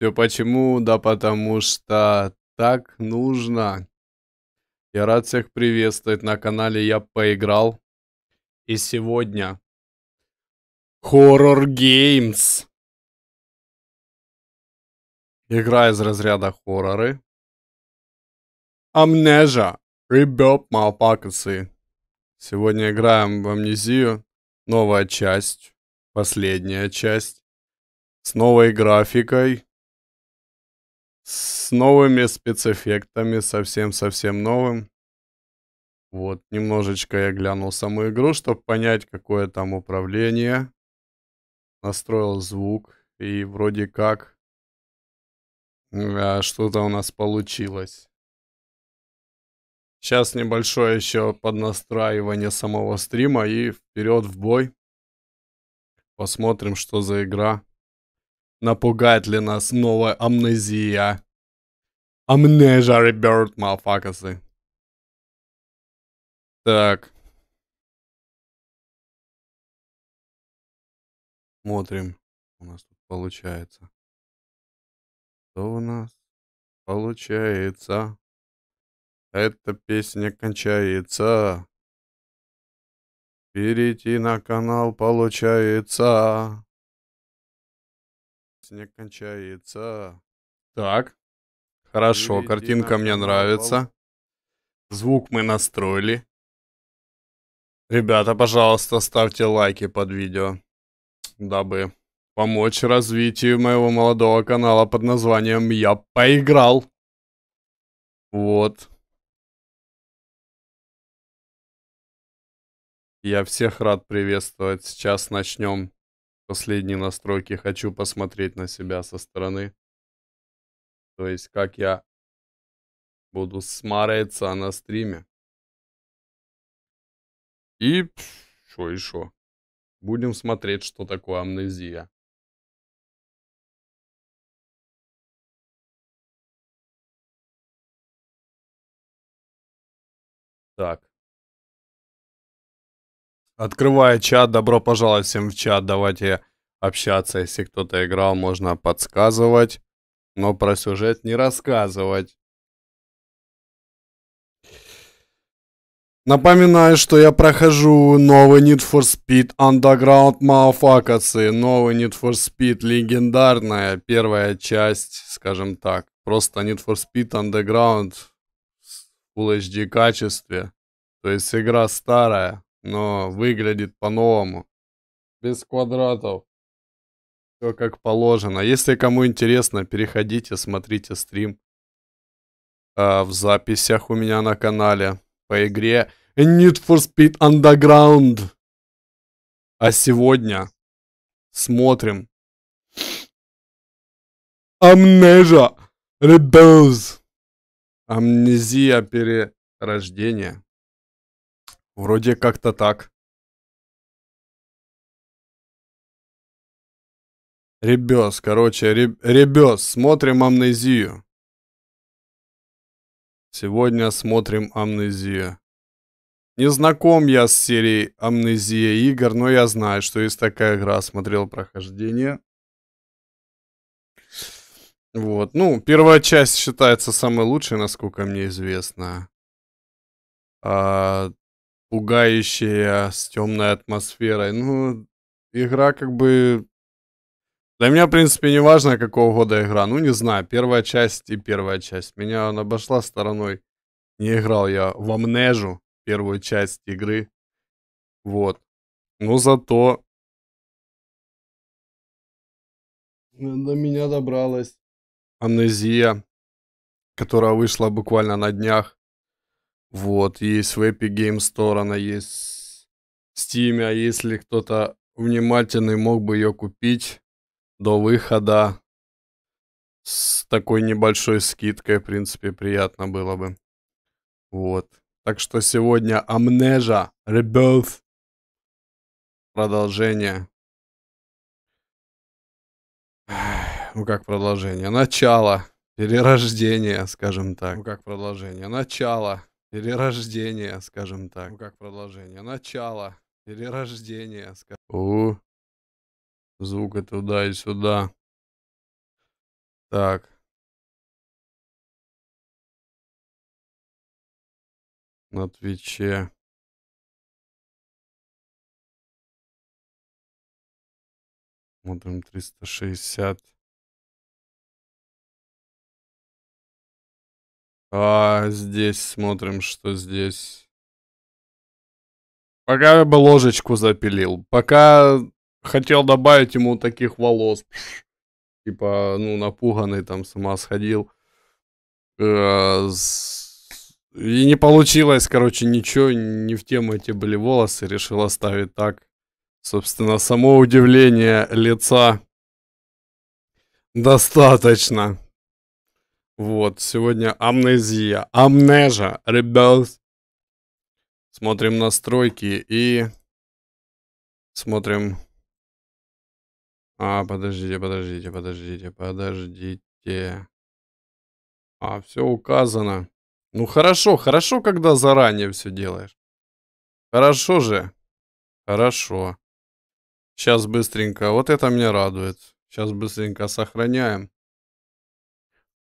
Все почему? Да потому что так нужно. Я рад всех приветствовать на канале «Я поиграл». И сегодня Horror Games. Игра из разряда хорроры. Amnesia Rebirth, motherfuckers. Сегодня играем в Амнезию. Новая часть. Последняя часть. С новой графикой. С новыми спецэффектами. Совсем-совсем новым. Вот, немножечко я глянул саму игру, чтобы понять, какое там управление. Настроил звук. И вроде как что-то у нас получилось. Сейчас небольшое еще поднастраивание самого стрима и вперед в бой. Посмотрим, что за игра. Напугает ли нас новая Амнезия? Amnesia Rebirth, motherfuckers. Так. Смотрим, у нас тут получается. Что у нас получается? Эта песня кончается. Перейти на канал получается. Песня кончается. Так. Хорошо, картинка мне нравится. Звук мы настроили. Ребята, пожалуйста, ставьте лайки под видео, дабы помочь развитию моего молодого канала под названием «Я поиграл». Вот. Я всех рад приветствовать. Сейчас начнем последние настройки. Хочу посмотреть на себя со стороны. То есть, как я буду смотреться на стриме. И что еще? Будем смотреть, что такое Амнезия. Так. Открывая чат, добро пожаловать всем в чат, давайте общаться, если кто-то играл, можно подсказывать, но про сюжет не рассказывать. Напоминаю, что я прохожу новый Need for Speed Underground, motherfuckers, новый Need for Speed, легендарная первая часть, скажем так, просто Need for Speed Underground в Full HD качестве, то есть игра старая. Но выглядит по-новому. Без квадратов. Все как положено. Если кому интересно, переходите, смотрите стрим. В записях у меня на канале. По игре Need for Speed Underground. А сегодня смотрим Amnesia Rebirth. Амнезия перерождения. Вроде как-то так. Ребёс, короче, ребёс, смотрим Амнезию. Сегодня смотрим Амнезию. Не знаком я с серией Амнезия игр, но я знаю, что есть такая игра. Смотрел прохождение. Вот, ну, первая часть считается самой лучшей, насколько мне известно. Пугающая, с темной атмосферой. Ну, игра как бы... Для меня, в принципе, не важно, какого года игра. Ну, не знаю, первая часть и первая часть. Меня она обошла стороной. Не играл я в Амнежу, первую часть игры. Вот. Но зато... До меня добралась Амнезия, которая вышла буквально на днях. Вот, есть в Epic Games Store, она есть в Steam, а если кто-то внимательный, мог бы ее купить до выхода с такой небольшой скидкой, в принципе, приятно было бы. Вот, так что сегодня Amnesia Rebirth, продолжение. Ну как продолжение, начало, перерождение, скажем так. Ну как продолжение, начало. Перерождение, скажем так. Ну, как продолжение. Начало. Перерождение. Звука туда и сюда. Так. На Твиче. Смотрим 360. А здесь смотрим, что здесь. Пока я бы ложечку запилил. Пока хотел добавить ему таких волос. Типа, ну, напуганный там, с ума сходил. И не получилось, короче, ничего. Не в тему эти были волосы. Решил оставить так. Собственно, само удивление лица достаточно. Вот, сегодня Amnesia. Amnesia Rebirth. Смотрим настройки и смотрим... А, подождите. А, все указано. Ну хорошо, хорошо, когда заранее все делаешь. Хорошо же. Хорошо. Сейчас быстренько. Вот это меня радует. Сейчас быстренько сохраняем.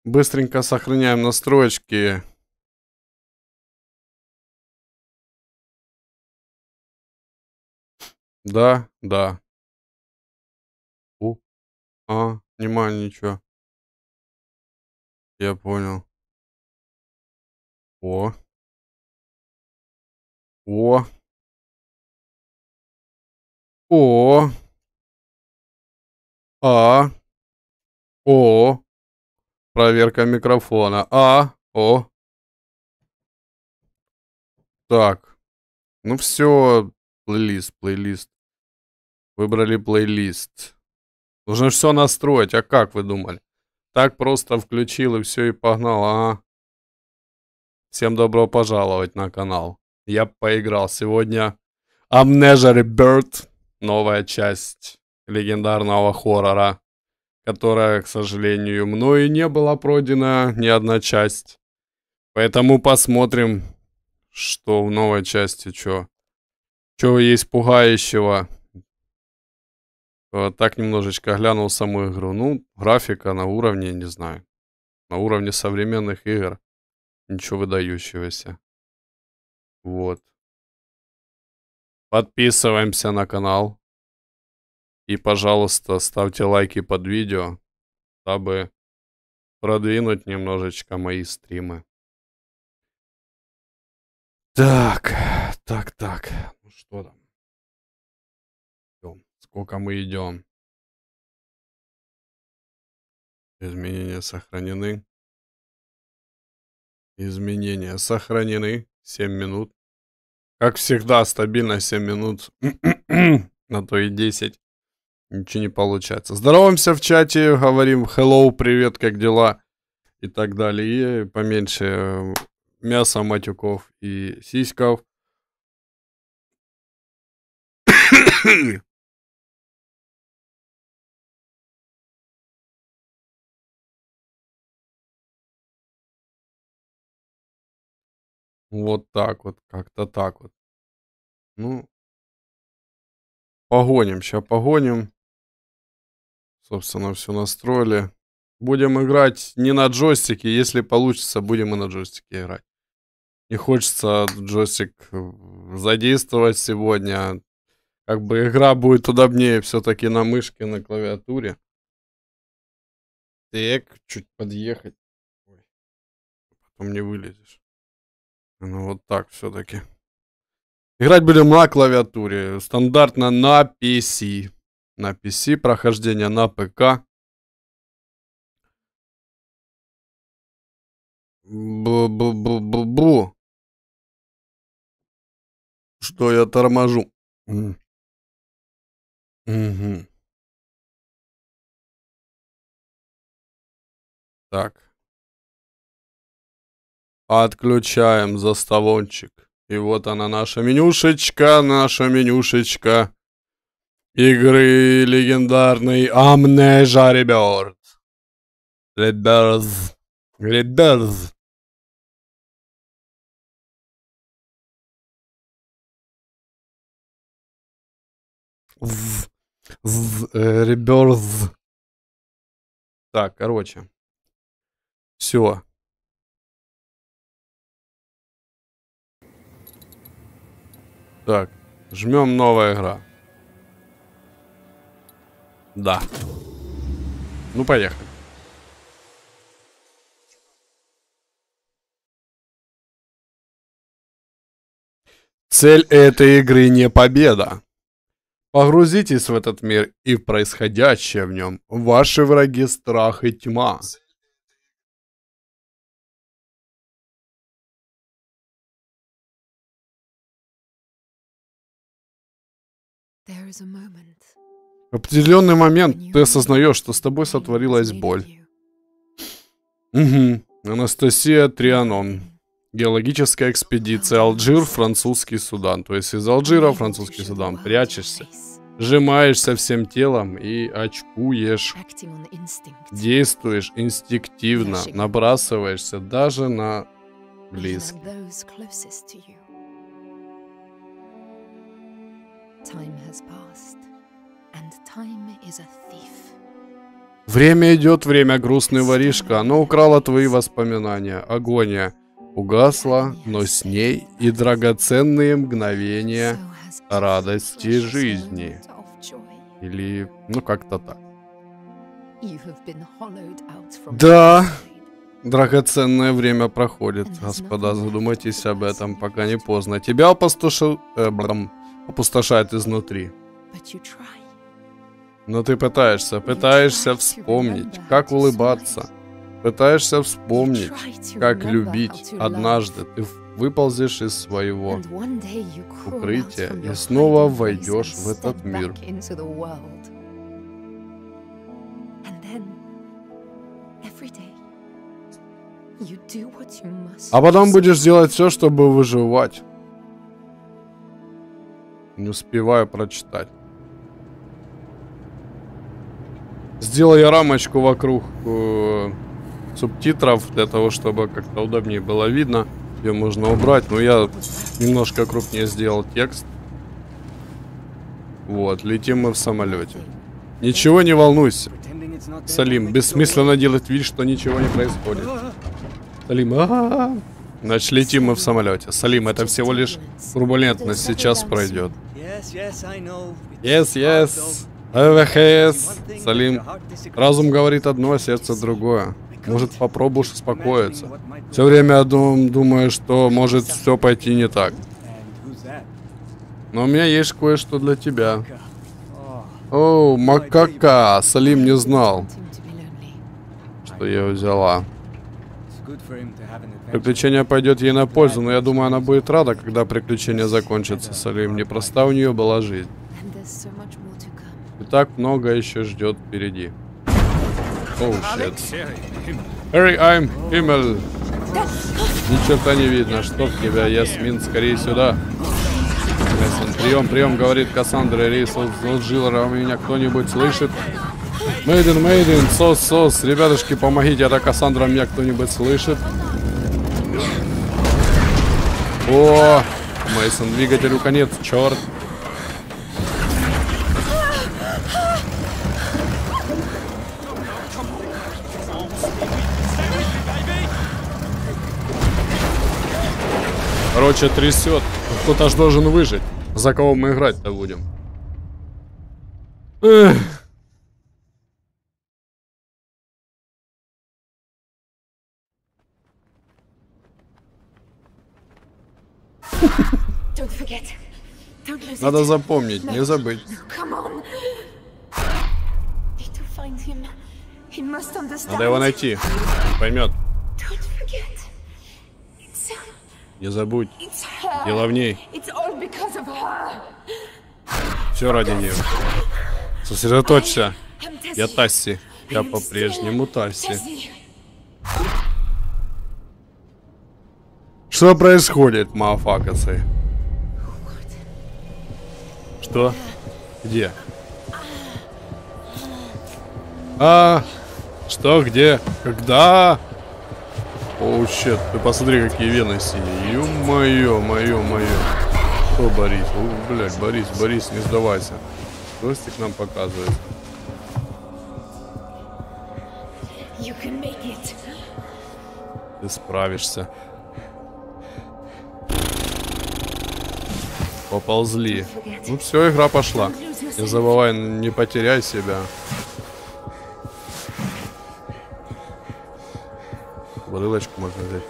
Быстренько сохраняем настроечки. Да, да. А, внимание, ничего. Я понял. О. О. О. А. О. Проверка микрофона. А. О. Так. Ну все. Плейлист. Выбрали плейлист. Нужно все настроить. А как вы думали? Так просто включил и все, и погнал. А? Всем добро пожаловать на канал. Я поиграл сегодня. Amnesia Rebirth. Новая часть легендарного хоррора. Которая, к сожалению, мною не была пройдена ни одна часть. Поэтому посмотрим, что в новой части. Что есть пугающего. Так немножечко глянул саму игру. Ну, графика на уровне, не знаю. На уровне современных игр. Ничего выдающегося. Вот. Подписываемся на канал. И, пожалуйста, ставьте лайки под видео, дабы продвинуть немножечко мои стримы. Так. Ну что там? Сколько мы идем? Изменения сохранены. Изменения сохранены. 7 минут. Как всегда, стабильно 7 минут. На то и 10. Ничего не получается. Здороваемся в чате, говорим hello, привет, как дела? И так далее. И поменьше мяса, матюков и сиськов. Вот так вот, как-то так вот. Ну, погоним, сейчас погоним. Собственно, все настроили. Будем играть не на джойстике. Если получится, будем и на джойстике играть. Не хочется джойстик задействовать сегодня. Как бы игра будет удобнее все-таки на мышке, на клавиатуре. Так, чуть подъехать. Ой. Потом не вылезешь. Ну вот так все-таки. Играть будем на клавиатуре. Стандартно на PC. На PC прохождение, на ПК. Бу-бу-бу-бу-бу. Что я торможу? Угу. Так. Отключаем заставончик. И вот она, наша менюшечка игры легендарный Amnesia Rebirth. Так, короче. Все. Так, жмем новая игра. Да. Ну, поехали. Цель этой игры не победа. Погрузитесь в этот мир и в происходящее в нем. Ваши враги — страх и тьма. В определенный момент ты осознаешь, что с тобой сотворилась боль. Угу. Анастасия Трианон. Геологическая экспедиция. Алжир, Французский Судан. То есть из Алжира, Французский Судан. Прячешься. Сжимаешься всем телом и очкуешь. Действуешь инстинктивно. Набрасываешься даже на близких. Время идет, время грустный воришка. Оно украло твои воспоминания. Агония угасла, но с ней и драгоценные мгновения радости жизни. Или, ну, как-то так. Да, драгоценное время проходит, господа, задумайтесь об этом, пока не поздно. Тебя опустошает изнутри. Но ты пытаешься вспомнить, как улыбаться. Пытаешься вспомнить, как любить. Однажды ты выползешь из своего укрытия и снова войдешь в этот мир. А потом будешь делать все, чтобы выживать. Не успеваю прочитать. Сделай рамочку вокруг субтитров, для того, чтобы как-то удобнее было видно. Ее можно убрать, но я немножко крупнее сделал текст. Вот, летим мы в самолете. Ничего не волнуйся, Салим, бессмысленно делать вид, что ничего не происходит. Салим, значит, летим мы в самолете. Салим, это всего лишь турбулентность сейчас пройдет. Yes. ВХС, Салим. Разум говорит одно, сердце другое. Может, попробуешь успокоиться. Все время думаю, что может все пойти не так. Но у меня есть кое-что для тебя. О, макака. Салим не знал, что я взяла. Приключение пойдет ей на пользу, но я думаю, она будет рада, когда приключение закончится. Салим, непроста у нее была жизнь. И так много еще ждет впереди. Оу, щит. Harry, I'm Himmel. Ни черта не видно, что в тебя, Ясмин, скорее сюда. Прием, говорит Кассандра, рейс Джилера, меня кто-нибудь слышит? Мейден, сос, ребятушки, помогите, это Кассандра, меня кто-нибудь слышит? О, Мейсон, двигателю конец, черт. Короче, трясет. Кто-то ж должен выжить. За кого мы играть-то будем? Эх. Надо запомнить, не забыть. Надо его найти. Он поймет. Не забудь. Дело в ней. Все ради нее. Сосредоточься. Я Тасси. Я по-прежнему Тасси. Что происходит, мафакасы? Что? Где? А? Что? Где? Когда? Оу, щет, ты посмотри, какие вены синие. Ё-моё. Что, Борис? О, блядь, Борис, не сдавайся. Ростик нам показывает. Ты справишься. Поползли. Ну все, игра пошла. Не забывай, не потеряй себя. Бутылочку можно взять.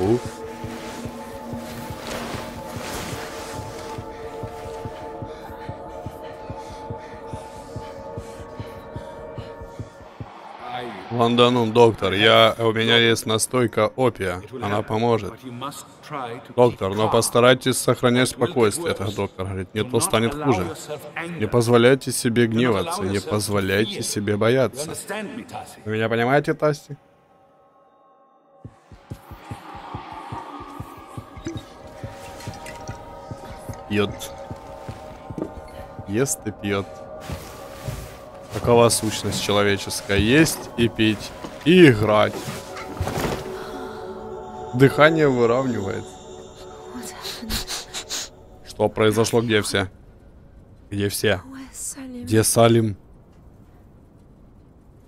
Ух. Лондонум, доктор, у меня есть настойка опия, она поможет. Доктор, но постарайтесь сохранять спокойствие. Это доктор говорит, не то станет хуже. Не позволяйте себе гневаться, не позволяйте себе бояться. Вы меня понимаете, Тасси? Пьет. Ест и пьет. Такова сущность человеческая. Есть и пить, и играть. Дыхание выравнивает. Что произошло? Где все? Где все? Где Салим?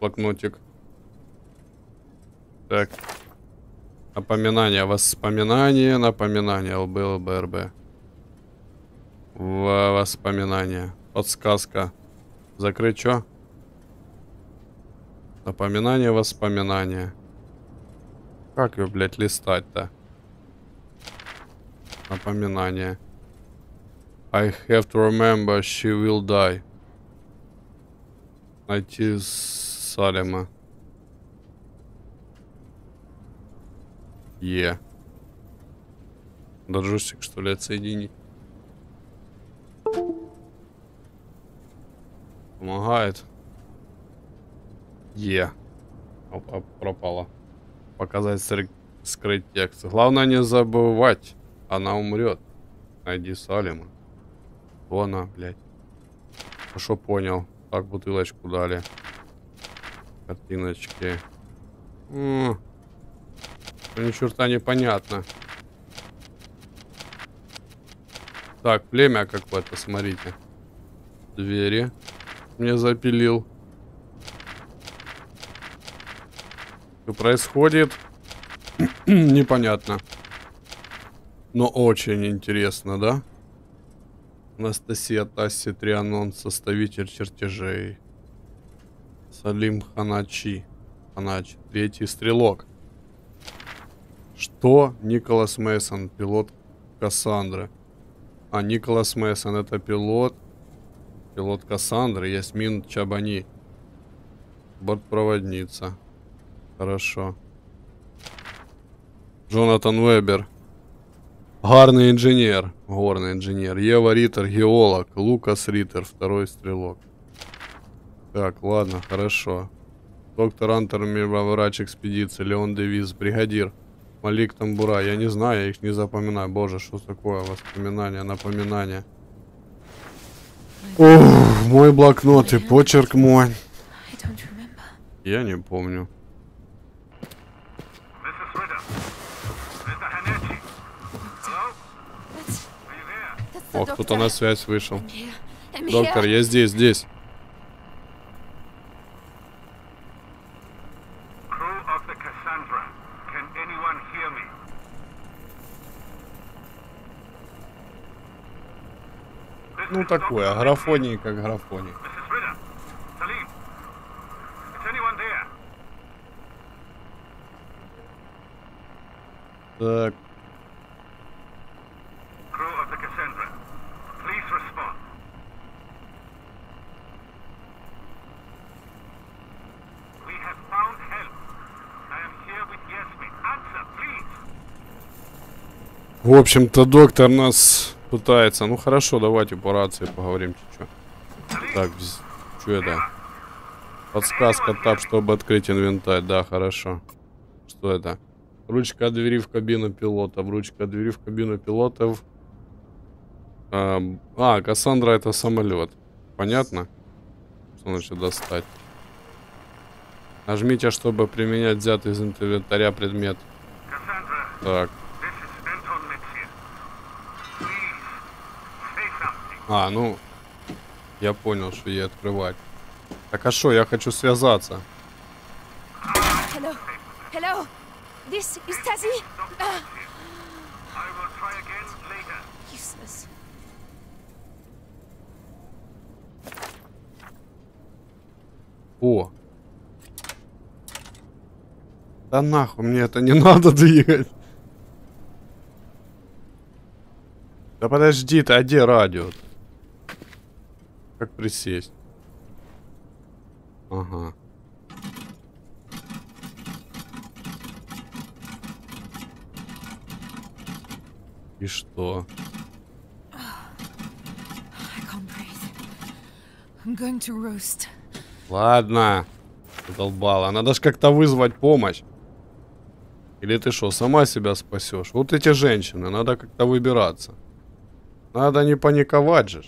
Блокнотик. Так. Напоминание. Воспоминание. Напоминание. ЛБ. Воспоминание. Подсказка. Закрыть что? Напоминание, воспоминания. Как ее, блядь, листать-то? Напоминание. I have to remember she will die. Найти Салема. Е. Даджусик, что ли, отсоединить? Помогает. Е. Опа, пропала. Показать, скрыть текст. Главное не забывать. Она умрет. Найди Салима. Кто она, блядь? Хорошо понял. Так, бутылочку дали. Картиночки. Ни черта непонятно. Так, племя какое-то, смотрите. Двери. Мне запилил. Что происходит? Непонятно. Но очень интересно, да? Анастасия Тасси Трианон, составитель чертежей. Салим Ханачи. Ханач, третий стрелок. Что? Николас Мейсон, пилот Кассандры. А Николас Мейсон это пилот. Пилот Кассандры, Ясмин Чабани. Бортпроводница. Хорошо. Джонатан Вебер. Горный инженер. Ева Риттер, геолог. Лукас Риттер, второй стрелок. Так, ладно, хорошо. Доктор Антер, врач экспедиции. Леон Девиз, бригадир. Малик Тамбура. Я не знаю, я их не запоминаю. Боже, что такое? Воспоминания, напоминания. Ох, мой блокнот и почерк мой. Я не помню. О, кто-то на связь вышел. Доктор, я здесь, здесь. Ну такое, графоний как графоний. Так. В общем-то, доктор нас... пытается. Ну хорошо, давайте по рации поговорим. Так, что это? Подсказка так, чтобы открыть инвентарь. Да, хорошо. Что это? Ручка от двери в кабину пилотов. Ручка от двери в кабину пилотов. А, Кассандра это самолет. Понятно? Что значит достать? Нажмите, чтобы применять взятый из инвентаря предмет. Так. А, ну, я понял, что ей открывать. Так, а что, я хочу связаться. Hello. Hello. This is Tassie. I will try again later. Useless. О. Да нахуй, мне это не надо двигать. Да подожди ты, а где радио? Как присесть? Ага. И что? Ладно, задолбала. Надо же как-то вызвать помощь. Или ты что, сама себя спасешь? Вот эти женщины, надо как-то выбираться. Надо не паниковать же.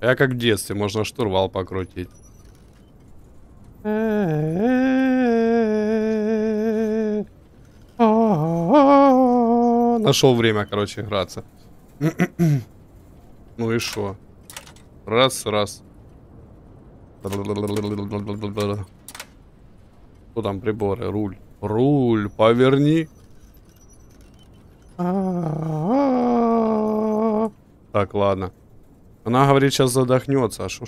Я как в детстве, можно штурвал покрутить. Нашел время, короче, играться. Ну и шо? Раз, раз. Что там приборы? Руль. Руль, поверни. Так, ладно. Она говорит, сейчас задохнется. А шо?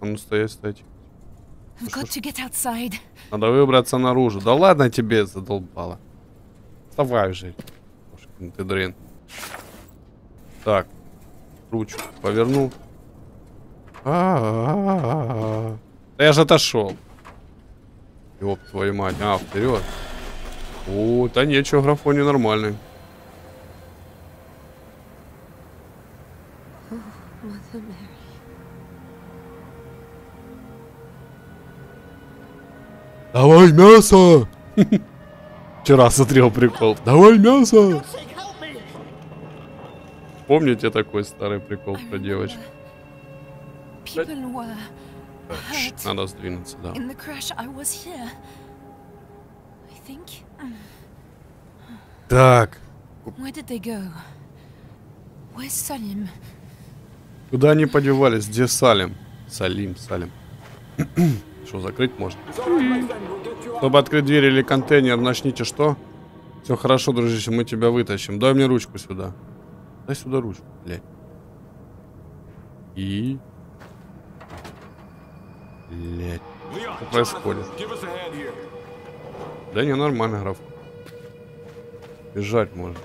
А ну стоять. Надо выбраться наружу. Да ладно тебе, задолбало. Вставай же. Ты дрын. Так. Ручку повернул. Да я же отошел. Ёб твою мать. А, вперед. О, да нечего, графон не нормальный. Давай мясо! Вчера смотрел прикол. Давай мясо! Помните такой старый прикол про девочку? Надо сдвинуться, да. Так. Куда они подевались? Где Салим? Салим. Что, закрыть можно? Чтобы открыть дверь или контейнер, начните что? Все хорошо, дружище, мы тебя вытащим. Дай мне ручку сюда. Дай сюда ручку, блядь. И... Блядь. Что происходит? Да не, нормально, граф. Бежать можно.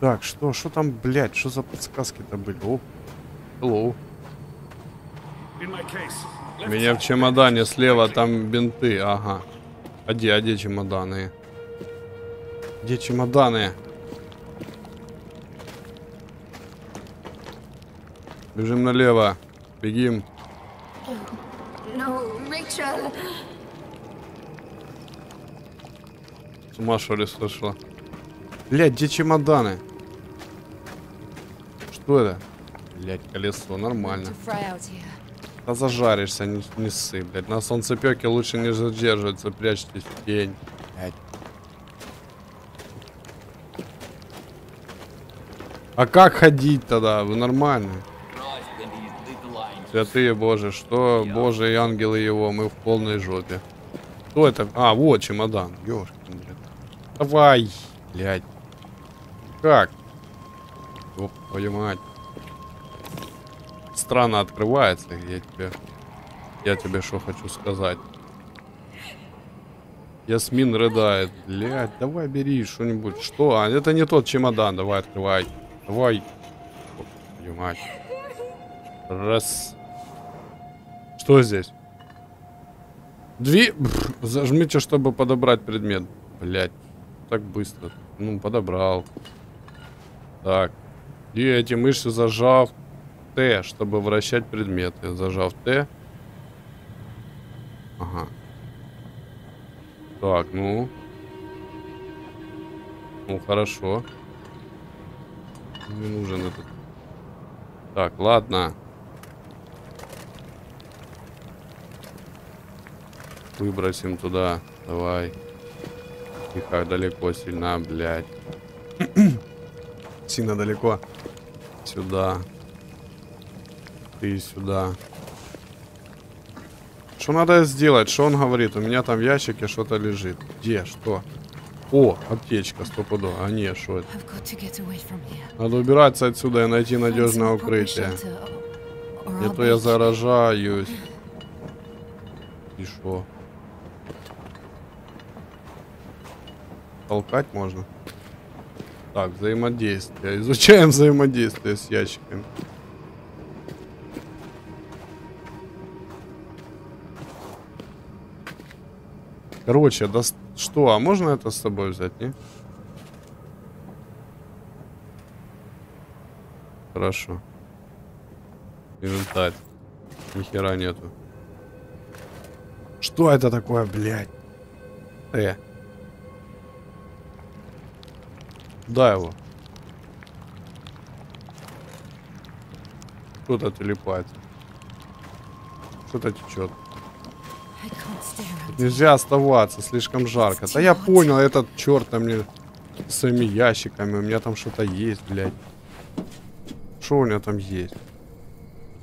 Так, что там, блядь? Что за подсказки-то были? О, hello. У меня в чемодане слева, там бинты, ага. А где чемоданы? Где чемоданы? Бежим налево, бегим. С ума что ли сошла? Блядь, где чемоданы? Что это? Блядь, колесо, нормально. Да зажаришься, не ссы, блядь. На солнцепеке лучше не задерживаться, прячьтесь в тень. Блядь. А как ходить тогда? Вы нормально? Святые боже, что боже и ангелы его, мы в полной жопе. Кто это? А, вот чемодан. Ёшкин, блядь. Давай, блядь. Как? Оп, понимать. Странно открывается, я тебе что хочу сказать. Ясмин рыдает. Блядь, давай бери что-нибудь. Что? А, это не тот чемодан. Давай, открывай. Давай. Оп, понимать. Раз. Что здесь? Две. Зажмите, чтобы подобрать предмет. Блядь. Так быстро. Ну, подобрал. Так. И эти мышцы зажав. Т, чтобы вращать предметы. Зажав Т. Ага. Так, ну. Ну, хорошо. Не нужен этот. Так, ладно. Выбросим туда. Давай. Тихо, далеко, сильно, блядь. Сильно далеко. Сюда. Ты сюда. Что надо сделать? Что он говорит? У меня там в ящике что-то лежит. Где? Что? О, аптечка, стопудо. А не, что это? Надо убираться отсюда и найти надежное укрытие. Не то я заражаюсь. И что? Толкать можно? Так, взаимодействие. Изучаем взаимодействие с ящиками. Короче, да что, а можно это с собой взять, не? Хорошо. Инвентарь. Нихера нету. Что это такое, блядь? Да его. Кто-то телепает. Кто-то течет. Нельзя оставаться, слишком жарко. Да я понял, этот черт на мне с своими ящиками. У меня там что-то есть, блядь. Что у меня там есть?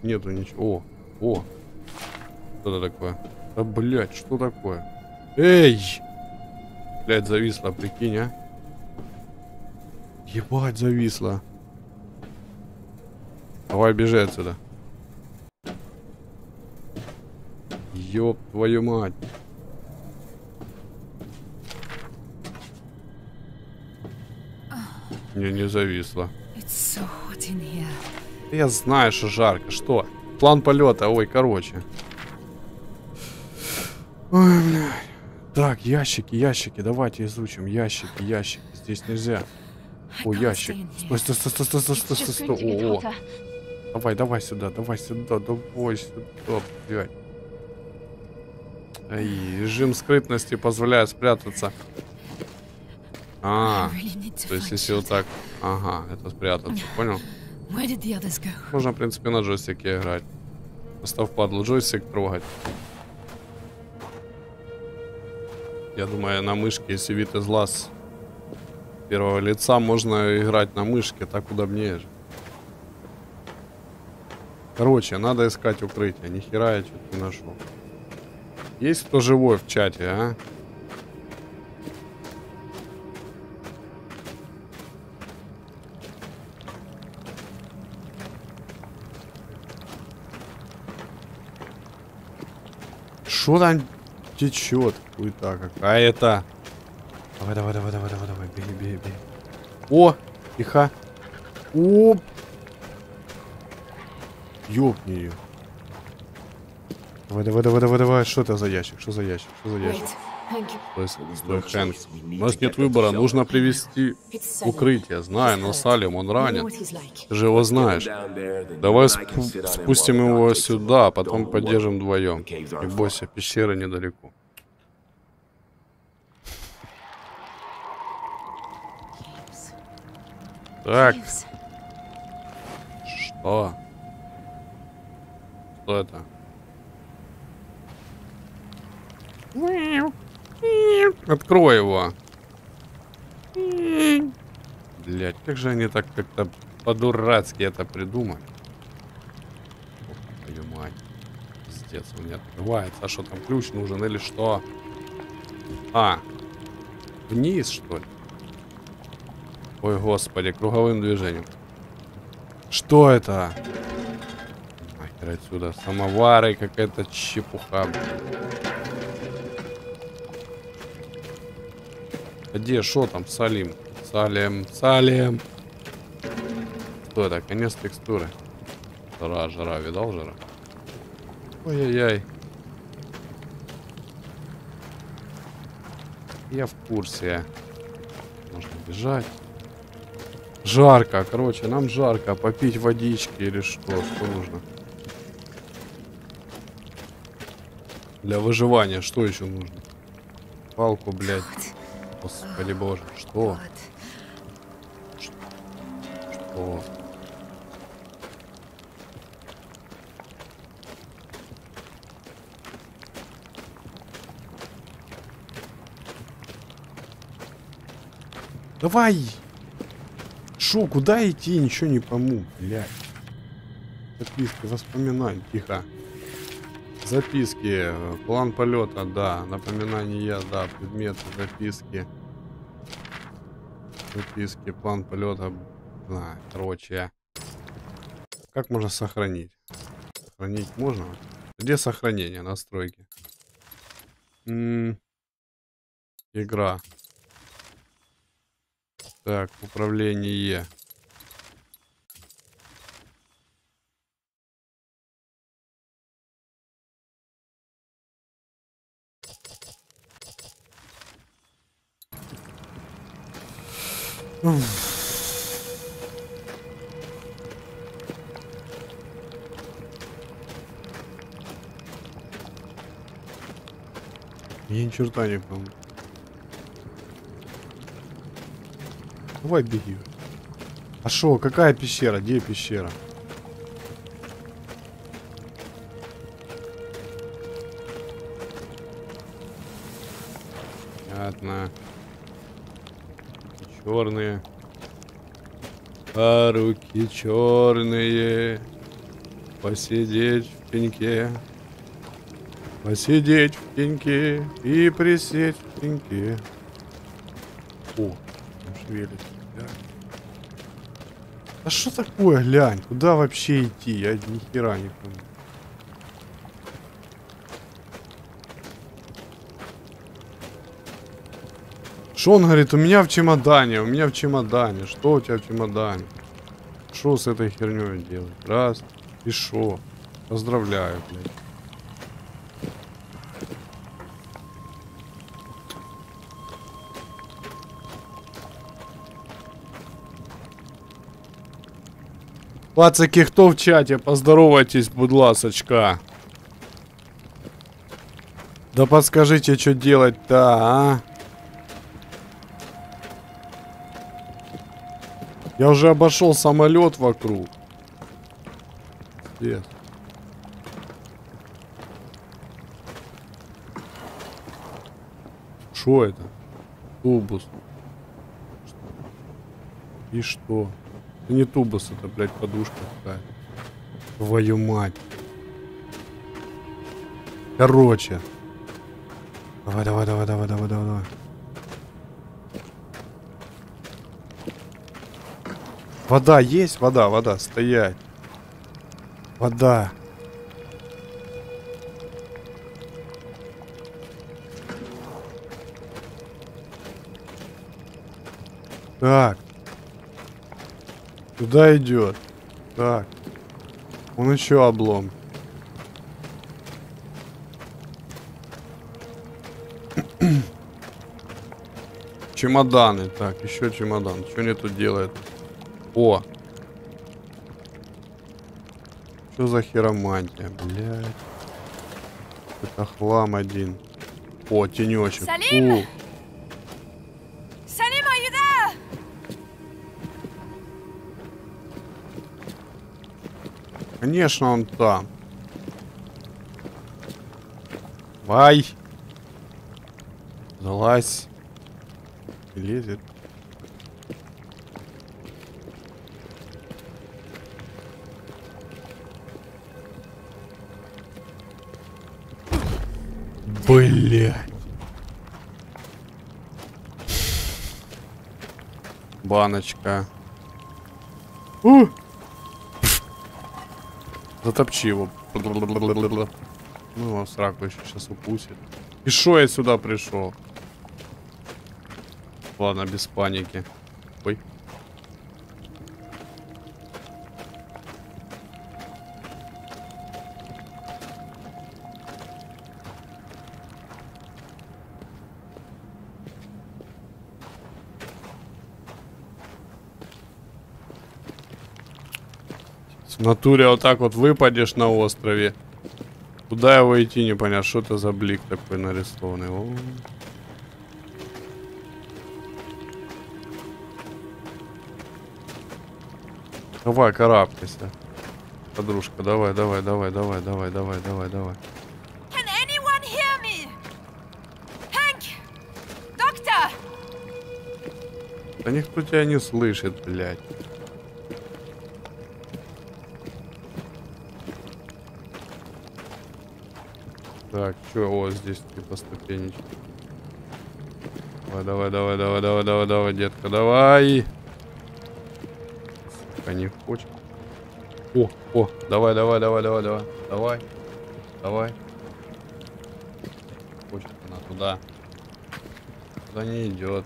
Нету ничего. О, о. Что это такое? Да, блядь, что такое? Эй! Блядь, зависла, прикинь, а? Ебать, зависла. Давай, бежи отсюда. Ёб твою мать. Мне не зависло. Я знаю, что жарко. Что? План полета. Ой, короче. Ой, блядь. Так, ящики, ящики. Давайте изучим. Ящики, ящики. Здесь нельзя. О, ящик. Стой, стой, стой, стой, стой, стой, стой, стой. О, о. Давай, давай сюда, давай сюда, давай сюда, блядь. Ай, режим скрытности позволяет спрятаться. А, то есть если вот так, ага, это спрятаться, понял? Можно, в принципе, на джойстике играть. Просто впадло джойстик трогать. Я думаю, на мышке, если вид из глаз первого лица, можно играть на мышке, так удобнее же. Короче, надо искать укрытие. Нихера я что-то не нашел. Есть кто живой в чате, а? Что там течет? Хуйта какая это? Давай, давай, давай, давай, давай, давай, бей, бей, бей. О, тихо. Оп. Ёпни ее. Давай, давай, давай, давай, давай. Что это за ящик? Что за ящик? Что за ящик? Стой, Хэнк. У нас нет выбора, нужно привести укрытие. Знаю, но Салим, он ранен. Ты же его знаешь. Давай спустим его сюда, потом поддержим вдвоем. Не бойся, пещера недалеко. Так. Что? Что это? Открой его. Блять, как же они так как-то по-дурацки это придумали. Ох, твою мать. Пиздец, у меня открывается. А что там, ключ нужен или что? А, вниз, что ли? Ой, господи, круговым движением. Что это? Нахер отсюда. Самовары, какая-то чепуха. Где, шо там, Салим? Салим, Салим. Что это? Конец текстуры. Жара, жара, видал жара? Ой-ой-ой. Я в курсе. Можно бежать. Жарко, короче, нам жарко. Попить водички или что? Что нужно? Для выживания что еще нужно? Палку, блядь. Господи боже, что? Что? Давай! Шо, куда идти? Ничего не пойму, блядь. Записки, воспоминай, тихо. Записки. План полета, да. Напоминание, да. Предметы, записки. Записки, план полета. Да, короче. Как можно сохранить? Сохранить можно? Где сохранение? Настройки. Игра. Так, управление. Я ни черта не помню. Давай беги. А шо, какая пещера? Где пещера? Понятно. Черные, а руки черные, посидеть в пеньке, посидеть в пеньке и присесть в пеньке. О, шевелится. А что такое, глянь, куда вообще идти? Я ни хера не помню. Что он говорит, у меня в чемодане, у меня в чемодане. Что у тебя в чемодане? Что с этой херней делать? Раз. И шо? Поздравляю, блядь. Пацаки, кто в чате? Поздоровайтесь, будь ласочка. Да подскажите, что делать-то, а? Я уже обошел самолет вокруг. Где? Что это? Тубус. И что? Это не тубус, это, блядь, подушка какая-то. Твою мать. Короче. Давай, давай, давай, давай, давай, давай. Вода есть? Вода, вода, стоять. Вода. Так. Куда идет? Так. Он еще облом. Чемоданы. Так, еще чемодан. Что они тут делают? О! Что за хиромантия, блядь? Это хлам один. О, тенечек. Салим! Салим, айда! Конечно, он там. Вай! Залазь. Лезет. Блядь. Баночка. У! Затопчи его. Ну, его в сраку еще сейчас укусит. И шо я сюда пришел? Ладно, без паники. Ой. В натуре вот так вот выпадешь на острове. Куда его идти, не понятно. Что это за блик такой нарисованный? О. Давай, карабкайся. Подружка, давай, давай, давай, давай, давай, давай, давай, давай. Да никто тебя не слышит, блядь. Так, что? О, здесь типа ступенечки. Давай, давай, давай, давай, давай, давай, давай, детка, давай. Сука, не хочет. О, о, давай, давай, давай, давай, давай, давай, давай. Хочет она туда. Туда не идет.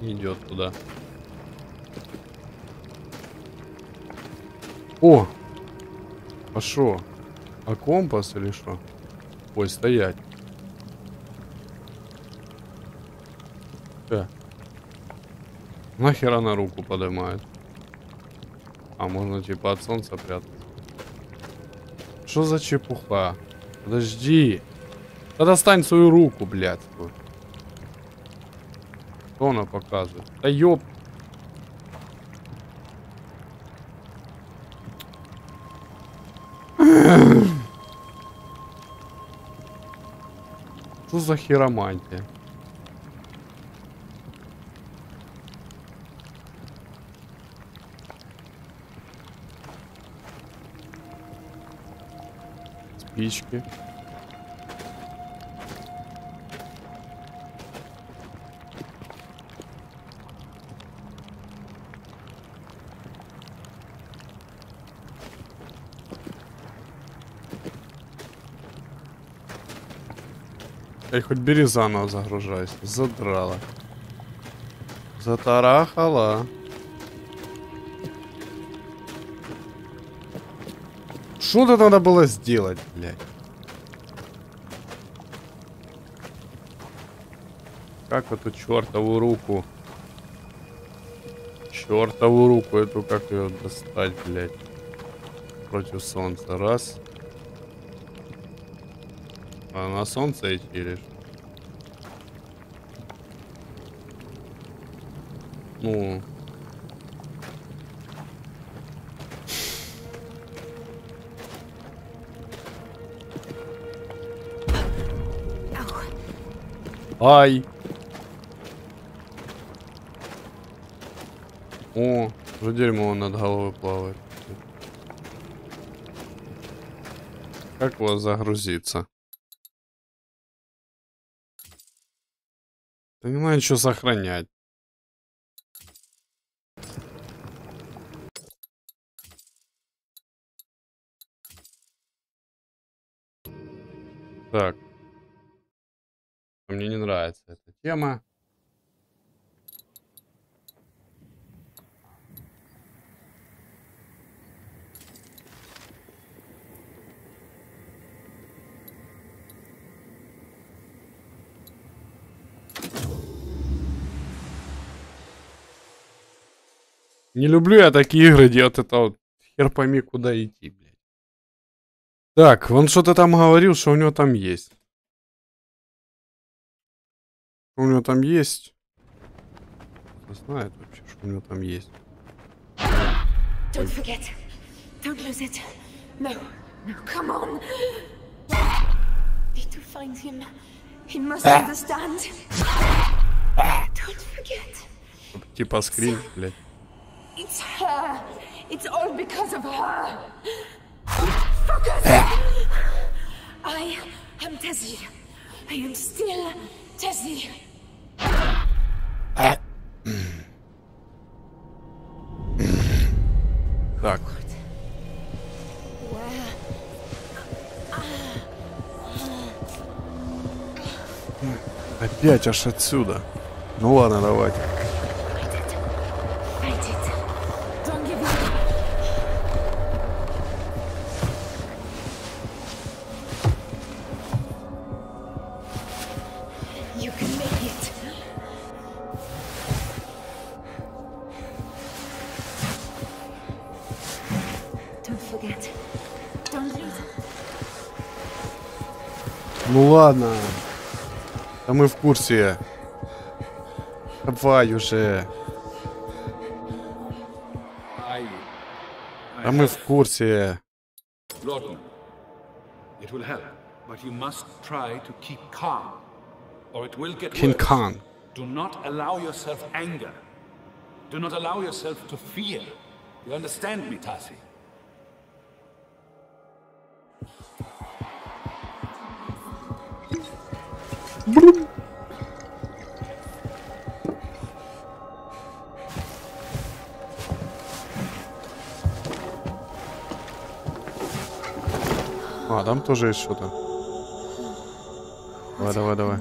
Не идет туда. О! А шо? А компас или что? Ой, стоять. Да. Нахер она руку поднимает? А можно типа от солнца прятаться? Что за чепуха? Подожди. Да достань свою руку, блядь. Что она показывает? Да ёб... Что за хиромантия? Спички. Эй, хоть бери заново загружайся. Задрала. Затарахала. Что-то надо было сделать, блядь. Как эту чертову руку? Чертову руку эту, как ее достать, блядь? Против солнца. Раз. На солнце идти лишь. Ну. Ай. О, уже дерьмо над головой плавает. Как у вас загрузиться? Понимаю, что сохранять. Так. Мне не нравится эта тема. Не люблю я такие игры, где вот это вот хер пойми куда идти, блядь. Так, он что-то там говорил, что у него там есть. Что у него там есть? Кто знает вообще, что у него там есть? Типа скрин, блядь. It's her. It's all because of her. Focus. I am Tessie. I am still Tessie. Так. Опять аж отсюда. Ну ладно, давайте. Ладно, а мы в курсе. Давай уже. А мы в курсе. Кинкан. А, там тоже есть что-то. Давай, давай, давай.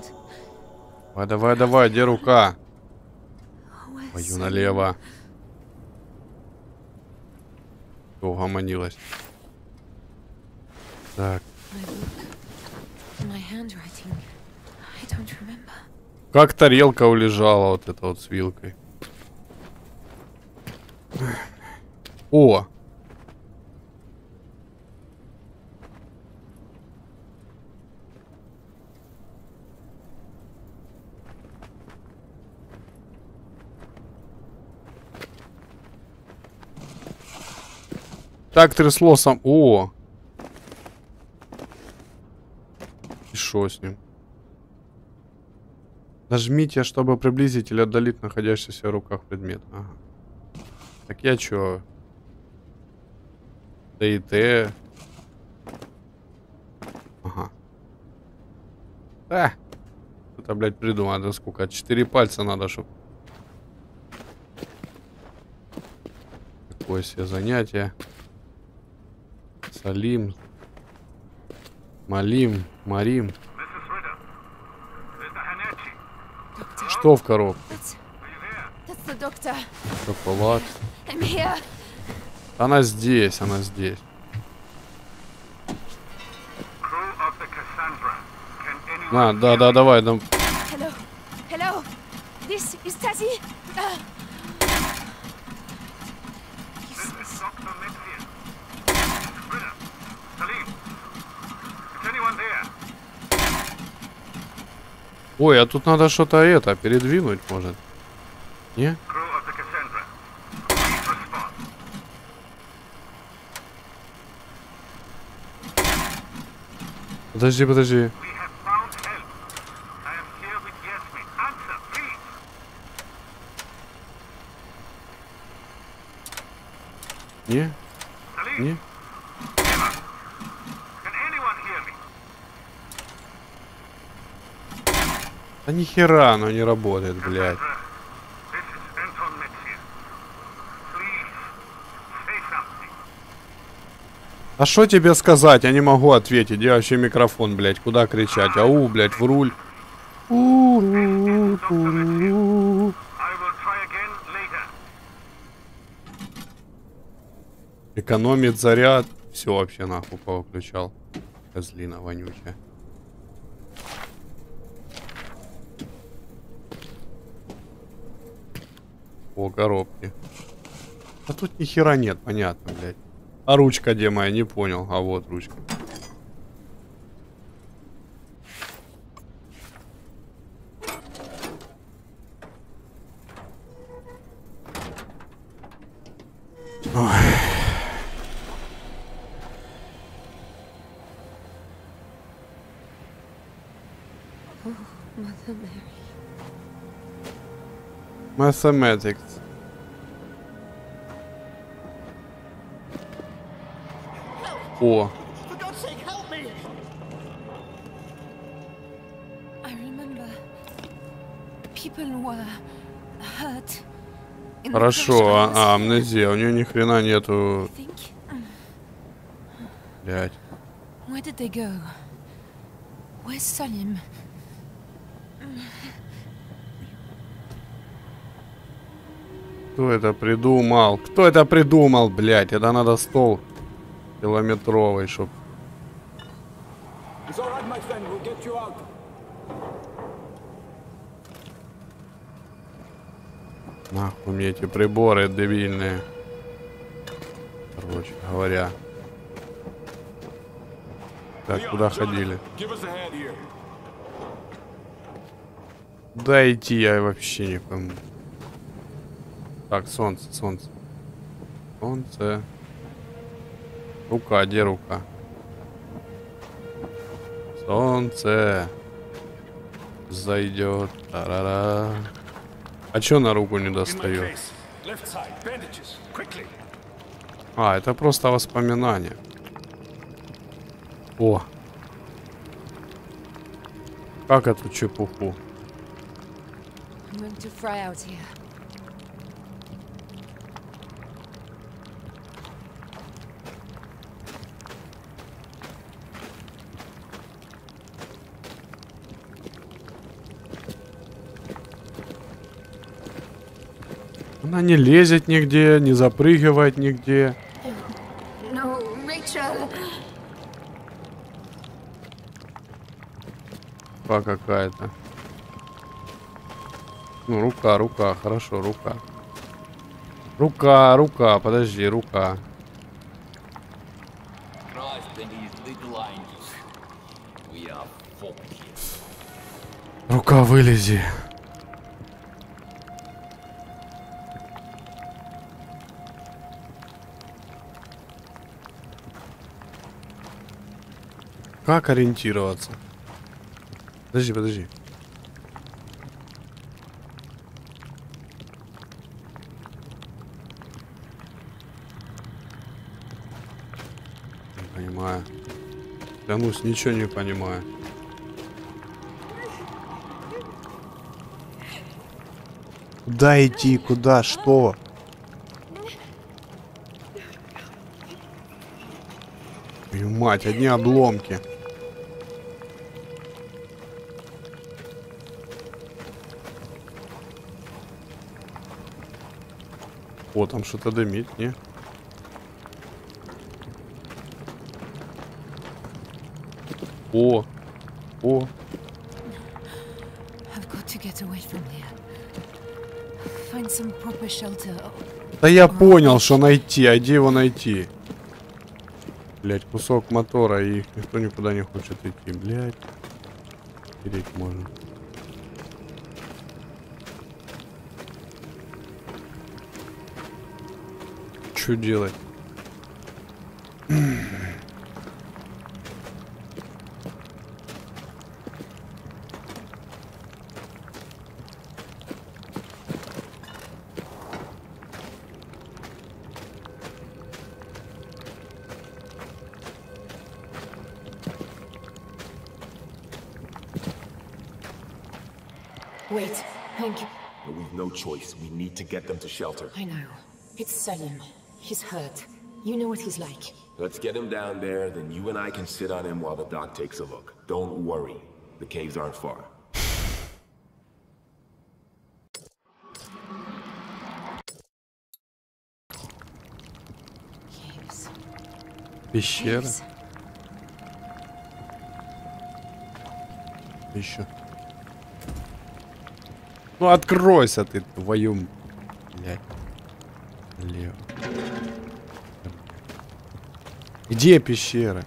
Давай, давай, давай, где рука? Мою налево. Угомонилась. Так. Как тарелка улежала вот эта вот с вилкой. О! Так трясло сам. О! И шо с ним? Нажмите, чтобы приблизить или отдалить находящийся в руках предмет. Ага. Так я чё? ДТ. Ага. А! Что-то, блядь, придумал. Надо сколько? 4 пальца надо, чтобы... Такое себе занятие. Салим. Малим. Марим. Что в коробке? Шоколад. Она здесь, она здесь. А, да, да, давай, дам. Ой, а тут надо что-то это передвинуть, может. Не? Подожди, подожди. Не? Не? Да нихера оно не работает, блядь. А что тебе сказать? Я не могу ответить. Я вообще микрофон, блядь. Куда кричать? Ау, блядь, в руль. Экономит заряд. Все вообще нахуй повыключал. Козлина вонючая. О, коробки. А тут ни хера нет, понятно, блядь. А ручка где моя, не понял. А вот ручка. Ой. Mathematics. О. Хорошо, а амнезия, у нее ни хрена нету. Блять. Кто это придумал? Кто это придумал, блядь? Это надо стол километровый, чтоб... Нахуй мне эти приборы дебильные. Короче говоря. Так, куда ходили? Да идти я вообще не пойму. Так, солнце, солнце. Солнце. Рука, где рука? Солнце. Зайдет. Та-ра-ра. А чё на руку не достает? А, это просто воспоминания. О. Как эту чепуху? Она не лезет нигде, не запрыгивает нигде. Рука какая-то. Ну, рука, хорошо, рука. Рука, подожди, рука. Рука, вылези. Как ориентироваться? Подожди. Не понимаю. Клянусь, ничего не понимаю. Куда идти? Куда? Что? Твою мать, одни обломки. О, там что-то дымит, не? О. Да я понял, что найти, а где его найти? Блять, кусок мотора, и никто никуда не хочет идти, блять. Переть можно. Делать wait, Hank, but we've no choice. We need to get them to shelter. I know. It's Salim. He's hurt. You know what he's like. Let's get him down there, then you and I can sit on him while the doc takes a look. Don't worry, the caves aren't far. Caves. Пещера. Еще. Ну откройся ты, твою... Блядь. Лево. Где пещера?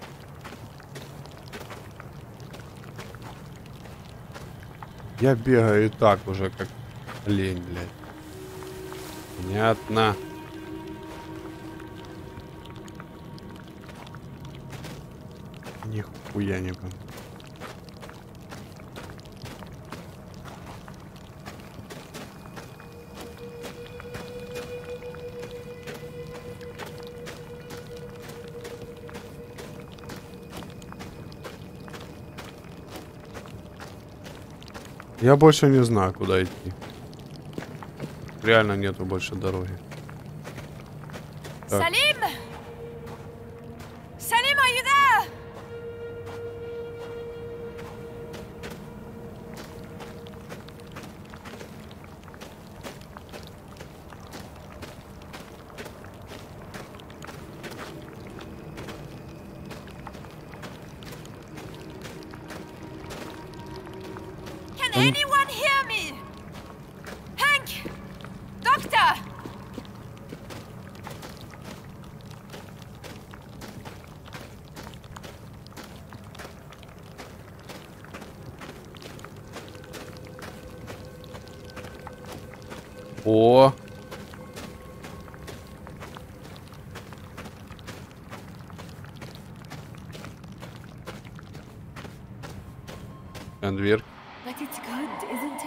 Я бегаю и так уже, как лень, блядь. Понятно. Нихуя не понял. Я больше не знаю, куда идти. Реально нету больше дороги. Так. Салим! Салим, are you there? Anyone hear me? Hank! Doctor! О! Дверь.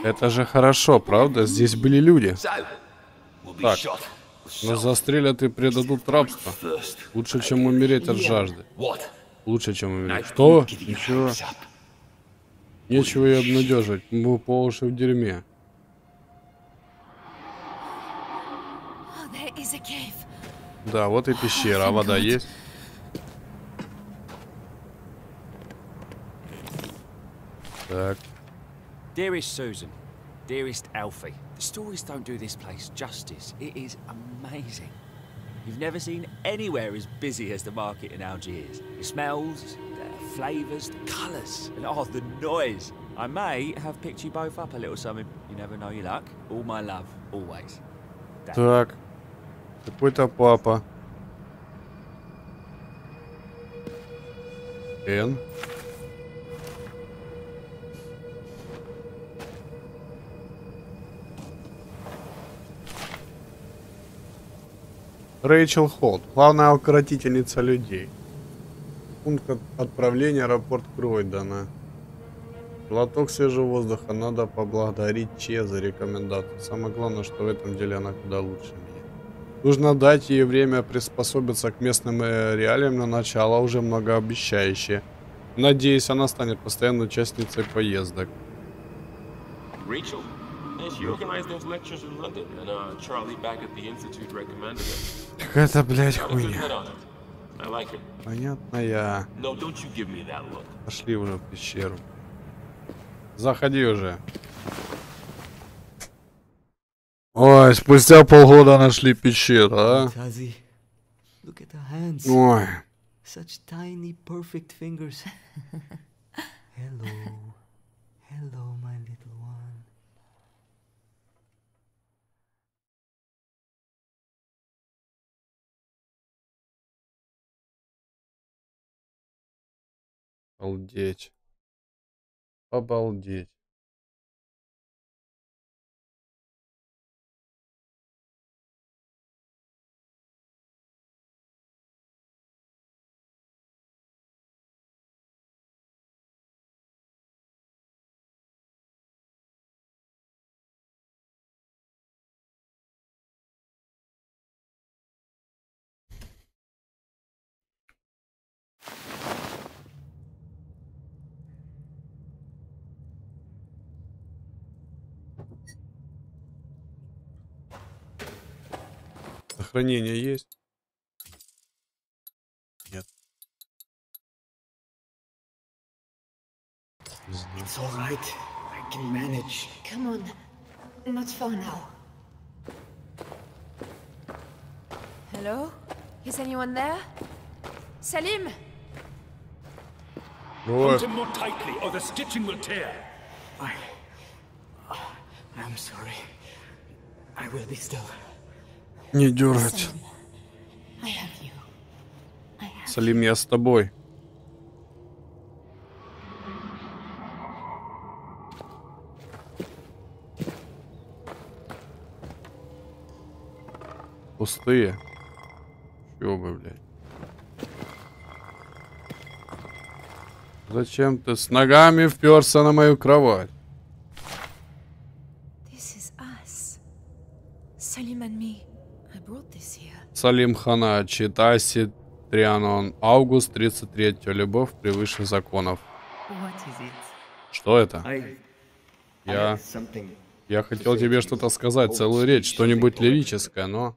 Это же хорошо, правда? Здесь были люди. Так, нас застрелят и предадут рабство. Лучше, чем умереть от жажды. Лучше, чем у меня. Что? Ничего. Нечего и обнадеживать. Мы был по уши в дерьме. Да, вот и пещера. А вода есть? Так. Dearest Susan, dearest Alfie, the stories don't do this place justice. It is amazing. You've never seen anywhere as busy as the market in Algiers. The smells, the flavours, the colours, and oh, the noise. I may have picked you both up a little something. You never know your luck. All my love, always. Так, какой-то папа. Эн. Рэйчел Холт, главная укротительница людей. Пункт отправления аэропорт Кройдена. Глоток свежего воздуха. Надо поблагодарить Че за рекомендацию. Самое главное, что в этом деле она куда лучше меня. Нужно дать ей время приспособиться к местным реалиям, но начало уже многообещающее. Надеюсь, она станет постоянной участницей поездок. Рэйчел? Какая-то, блядь, хуйня. Понятно, я. Пошли уже в пещеру. Заходи уже. Ой, спустя полгода нашли пещеру, а? Ой. Обалдеть. Обалдеть. Хранение есть? Нет. Салим. Не дергать. Салим, я с тобой. Пустые. Чего бы, блядь? Зачем ты с ногами вперся на мою кровать? Салим Хана, Читаси, Трианон, август 33. Любовь превыше законов. Что это? Я хотел тебе что-то сказать, целую речь, что-нибудь лирическое, но...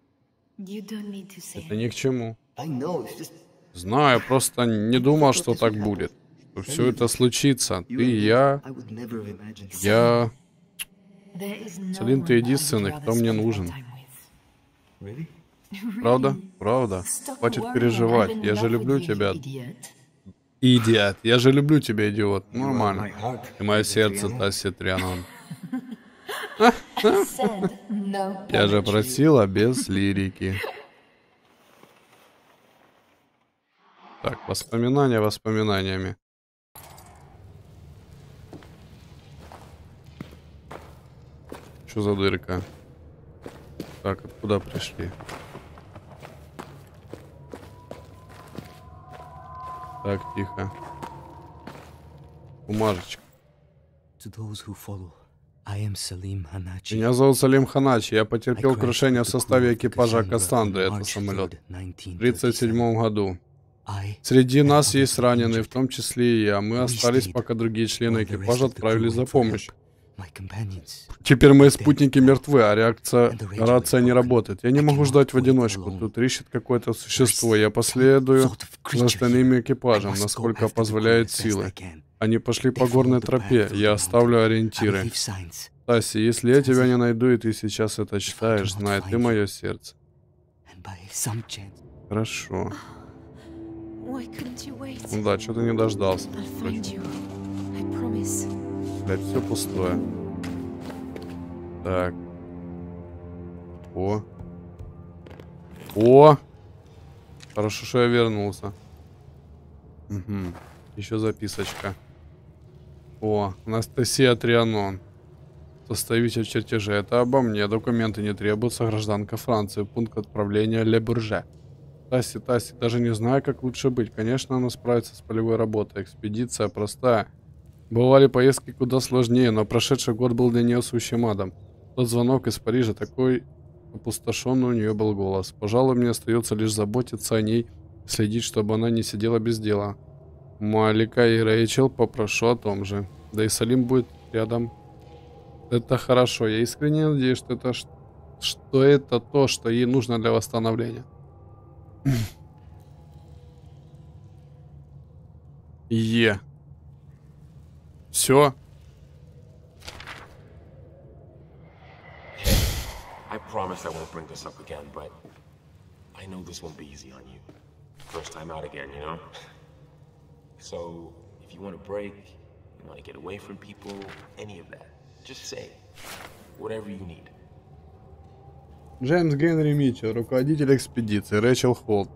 Это ни к чему. Знаю, просто не думал, что так будет. Что все это случится. Ты и я... Салим, ты единственный, кто мне нужен. Правда? Правда. Хватит переживать. Я же люблю тебя. Идиот. Я же люблю тебя, идиот. Нормально. И мое сердце, Тасси Трианон. Я же просила без лирики. Так, воспоминания воспоминаниями. Что за дырка? Так, откуда пришли? Так, тихо. Бумажечка. Меня зовут Салим Ханачи. Я потерпел крушение в составе экипажа Кассандры. Это самолет. В 1937 году. Среди нас есть раненые, в том числе и я. Мы остались, пока другие члены экипажа отправились за помощью. Теперь мои спутники мертвы, а рация не работает. Я не могу ждать в одиночку. Тут рищет какое-то существо. Я последую за остальным экипажем, насколько позволяют силы. Они пошли по горной тропе. Я оставлю ориентиры. Таси, если я тебя не найду, и ты сейчас это читаешь, знай, ты мое сердце. Хорошо. Ну да, что-то не дождался. Блядь, все пустое. Так. О. О! Хорошо, что я вернулся. Угу. Еще записочка. О, Анастасия Трианон. Составитель чертежа. Это обо мне. Документы не требуются. Гражданка Франции. Пункт отправления Ле Бурже. Таси, Таси, даже не знаю, как лучше быть. Конечно, она справится с полевой работой. Экспедиция простая. Бывали поездки куда сложнее, но прошедший год был для нее сущим адом. Тот звонок из Парижа, такой опустошенный у нее был голос. Пожалуй, мне остается лишь заботиться о ней, следить, чтобы она не сидела без дела. Малика и Рэйчел попрошу о том же. Да и Салим будет рядом. Это хорошо. Я искренне надеюсь, что это то, что ей нужно для восстановления. Е. Все. Джеймс Генри Митчелл, руководитель экспедиции, Рэйчел Холт.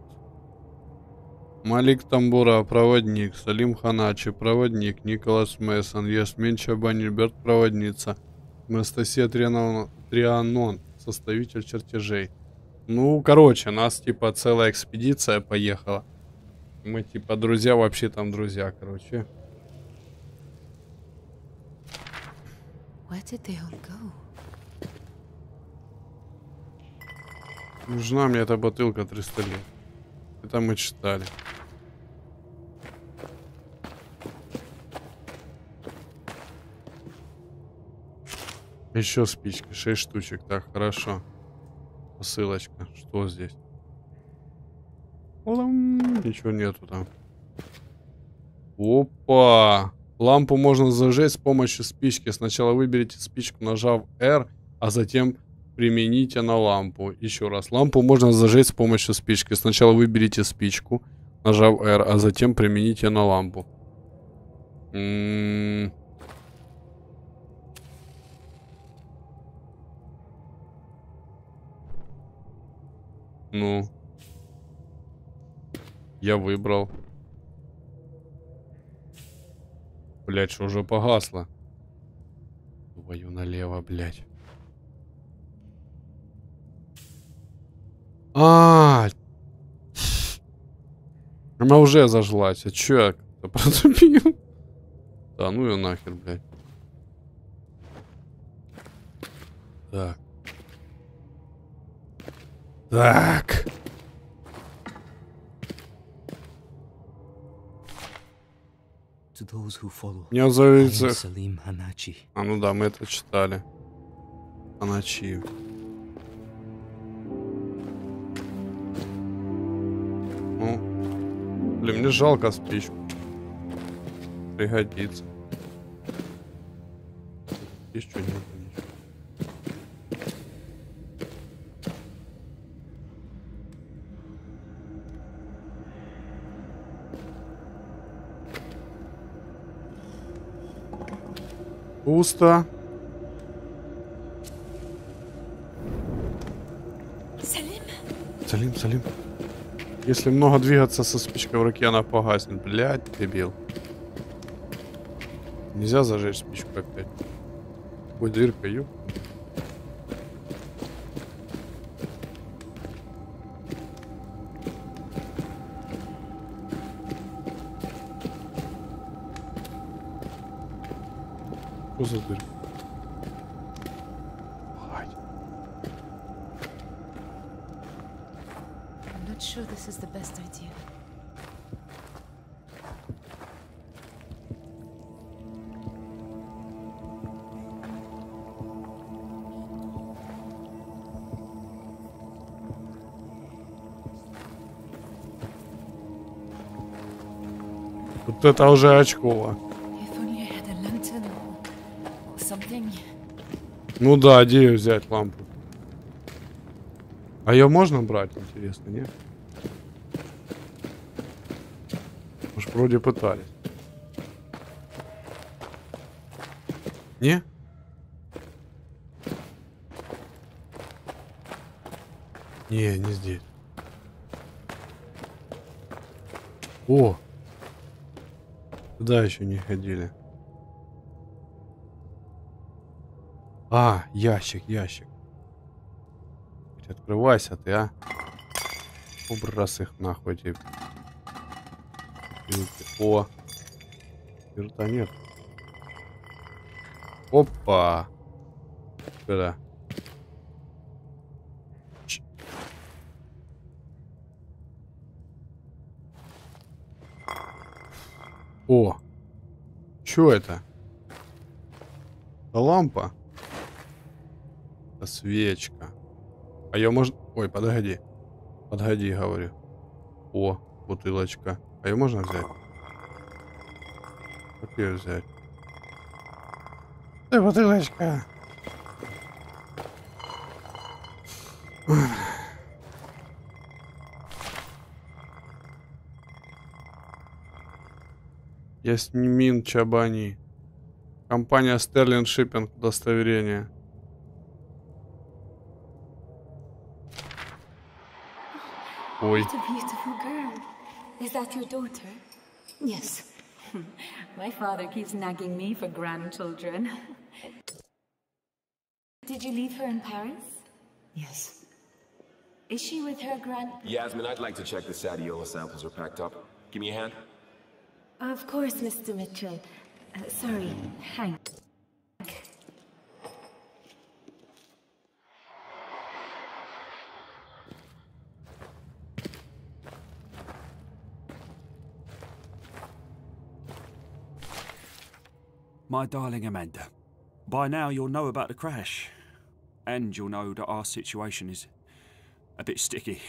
Малик Тамбура, проводник, Салим Ханачи, проводник, Николас Мейсон, Ясминча Банниберт, проводница, Анастасия Трианон, составитель чертежей. Ну, короче, нас типа целая экспедиция поехала. Мы типа друзья, вообще там друзья, короче. Нужна мне эта бутылка 300 лет. Это мы читали. Еще спички, 6 штучек. Так, хорошо. Посылочка. Что здесь? Ничего нету там. Опа! Лампу можно зажечь с помощью спички. Сначала выберите спичку, нажав R, а затем... примените на лампу. Еще раз. Лампу можно зажечь с помощью спички. Сначала выберите спичку, нажав R, а затем примените на лампу. Ну. Я выбрал. Блять, что уже погасло? Твою налево, блять. Она уже зажглась. А чё я как-то протупил? Да ну её нахер, блядь. Так. Так. Мне зовется... А ну да, мы это читали. Ханачи. Блин, мне жалко спичку. Пригодится. Здесь что-нибудь. Пусто. Салим. Салим, Салим. Если много двигаться со спичкой в руке, она погаснет. Блядь, дебил. Нельзя зажечь спичку опять. Ой, дырка, ёп. Что за дырка? Вот это уже очково. Ну да, где ее взять, лампу? А ее можно брать, интересно, нет? Уж вроде пытались. Не? Не, не здесь. О! Туда еще не ходили. А, ящик, ящик. Открывайся ты, а. Убрас их нахуй тебе. О. Вертолет. Опа. Сюда. О. Чё это? Это лампа? Это свечка. А я можно... Ой, подожди. Подходи, говорю. О, бутылочка. А ее можно взять? Как ее взять? Ты бутылочка. Ясмин Чабани. Компания Стерлин Шиппинг. Удостоверение. Ой. My darling Amanda, by now you'll know about the crash, and you'll know that our situation is a bit sticky.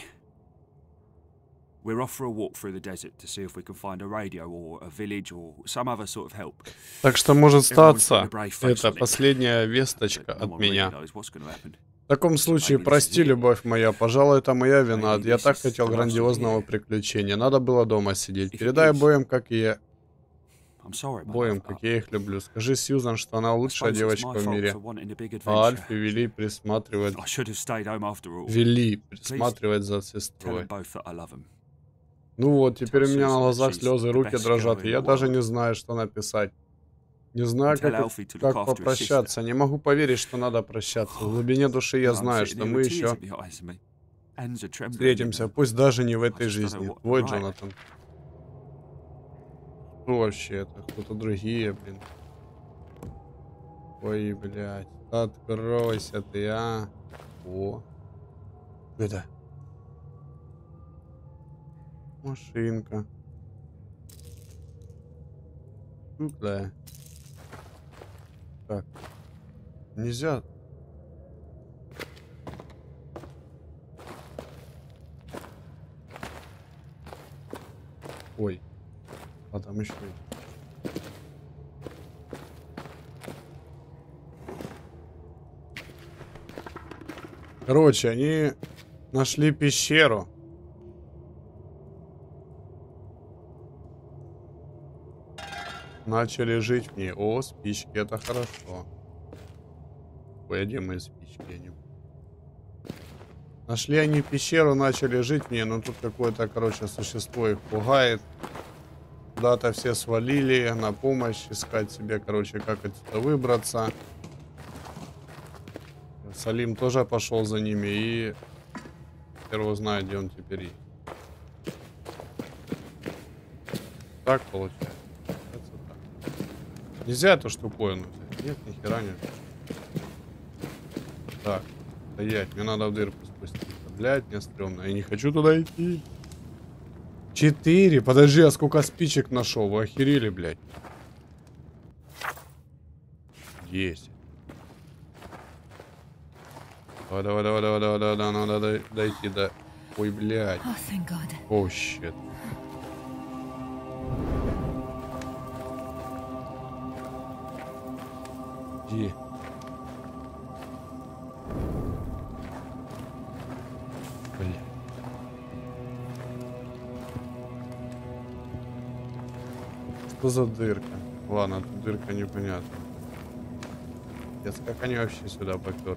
We're off for a walk through the desert to see if we can find a radio or a village or some other sort of help. Так что может статься, это последняя весточка от меня. В таком случае, прости, любовь моя, пожалуй, это моя вина. Я так хотел грандиозного приключения, надо было дома сидеть. Передай обоим, как и я. Боем, как я их люблю. Скажи Сьюзан, что она лучшая девочка в мире. А Альфе вели присматривать за сестрой. Ну вот, теперь у меня на глазах слезы, руки дрожат. И я даже не знаю, что написать. Не знаю, как попрощаться. Не могу поверить, что надо прощаться. В глубине души я знаю, что мы еще встретимся. Пусть даже не в этой жизни. Твой Джонатан. Что вообще это? Кто-то другие, блин. Ой, блядь. Откройся ты, а. О. Это. Машинка. Да. Так. Нельзя. Ой. А там еще. Короче, они нашли пещеру. Начали жить в ней. О, спички, это хорошо. Ой, а где мои спички? Нашли они пещеру, начали жить в ней. Но тут какое-то, короче, существо их пугает. Куда-то все свалили, на помощь искать себе, короче, как отсюда выбраться. Салим тоже пошел за ними и теперь узнаю, где он теперь. Так получается. Так. Нельзя эту штуковину взять. Нет, ни хера нет. Так, стоять. Мне надо в дырку спуститься. Блять, мне стрёмно. Я не хочу туда идти. 4. Подожди, а сколько спичек нашел? Вы охерели, блядь. 10. Давай, давай, давай, давай, давай, давай, давай, надо дойти до... Ой, блядь. О, щит. Подожди. Блин. Что за дырка? Ладно, тут дырка непонятна. Пиздец, как они вообще сюда попёрли?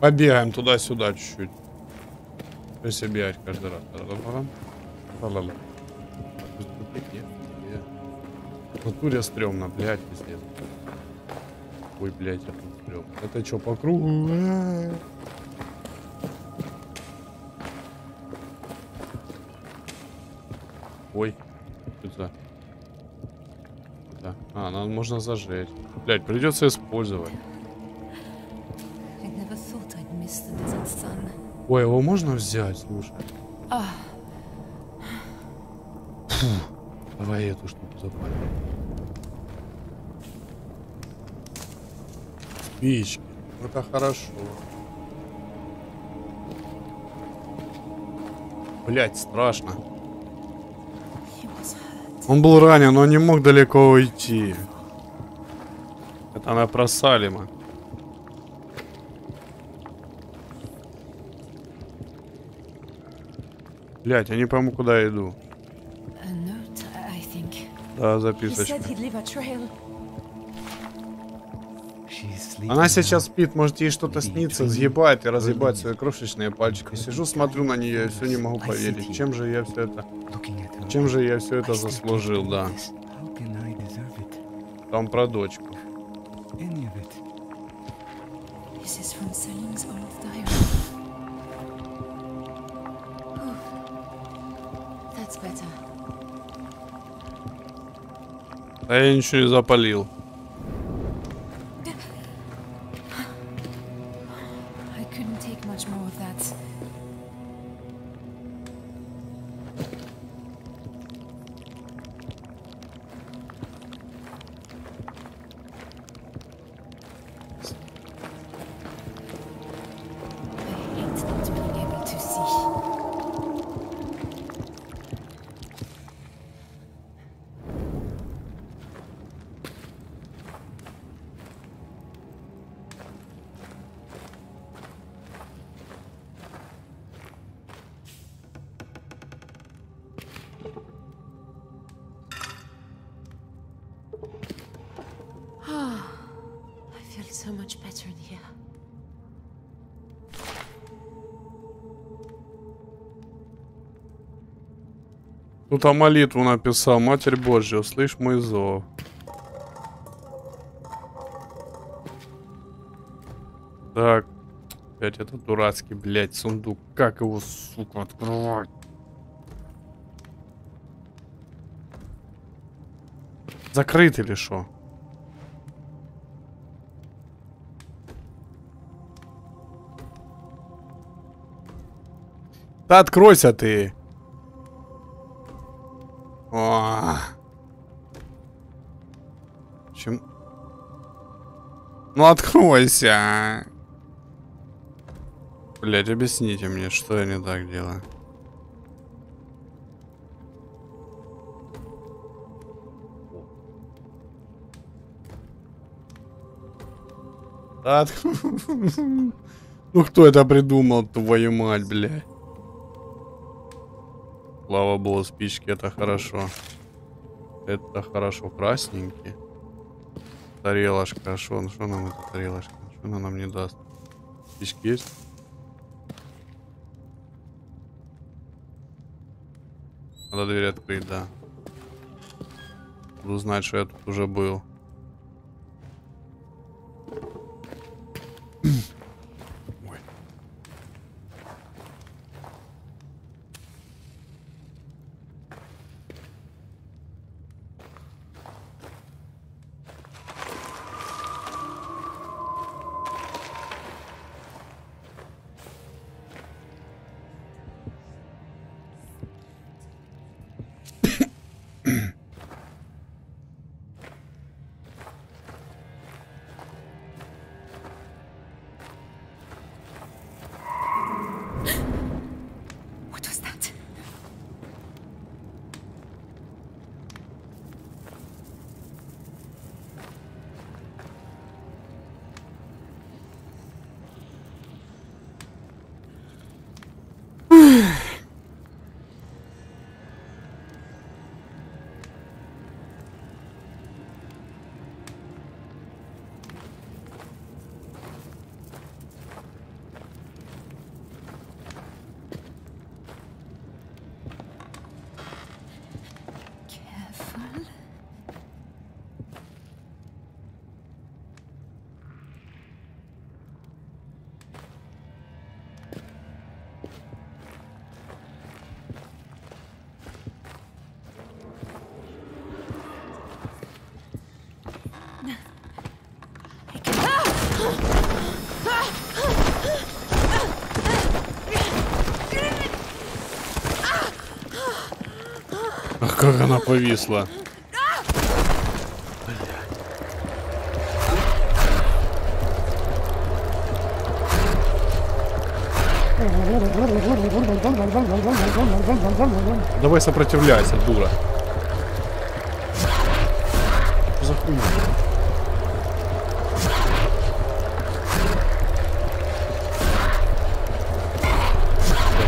Побегаем туда-сюда чуть-чуть. То есть бегать каждый раз. В натуре стрёмно, блядь, пиздец. Ой, блядь, это стрёмно. Это чё, по кругу? Ой, что это? Да. А, нам можно зажечь. Блядь, придётся использовать. Ой, его можно взять, слушай. Фу, давай эту штуку запалим. Спички. Это хорошо. Блять, страшно. Он был ранен, но не мог далеко уйти. Это она про Салима. Блять, я не пойму, куда я иду. Да, записочка. Она сейчас спит, может ей что-то снится, съебает и разъебает свои крошечные пальчики. Сижу, смотрю на нее и все не могу поверить. Чем же я все это заслужил, да. Там про дочку. А я ничего не запалил. Тут молитву написал. Матерь Божья, услышь мой зов. Так. Блять, это дурацкий, блять, сундук. Как его, сука, открывать? Закрыт или шо? Да откройся ты! Чем? Ну откройся. Блять, объясните мне, что я не так делаю. Да открой. Ну кто это придумал, твою мать, блядь? Слава богу, спички, это хорошо. Это хорошо, красненькие. Тарелочка, шо, ну что нам эта тарелочка? Что она нам не даст? Спички есть? Надо дверь открыть, да. Буду знать, что я тут уже был. Как она повисла. Давай сопротивляйся, дура. За хуйня.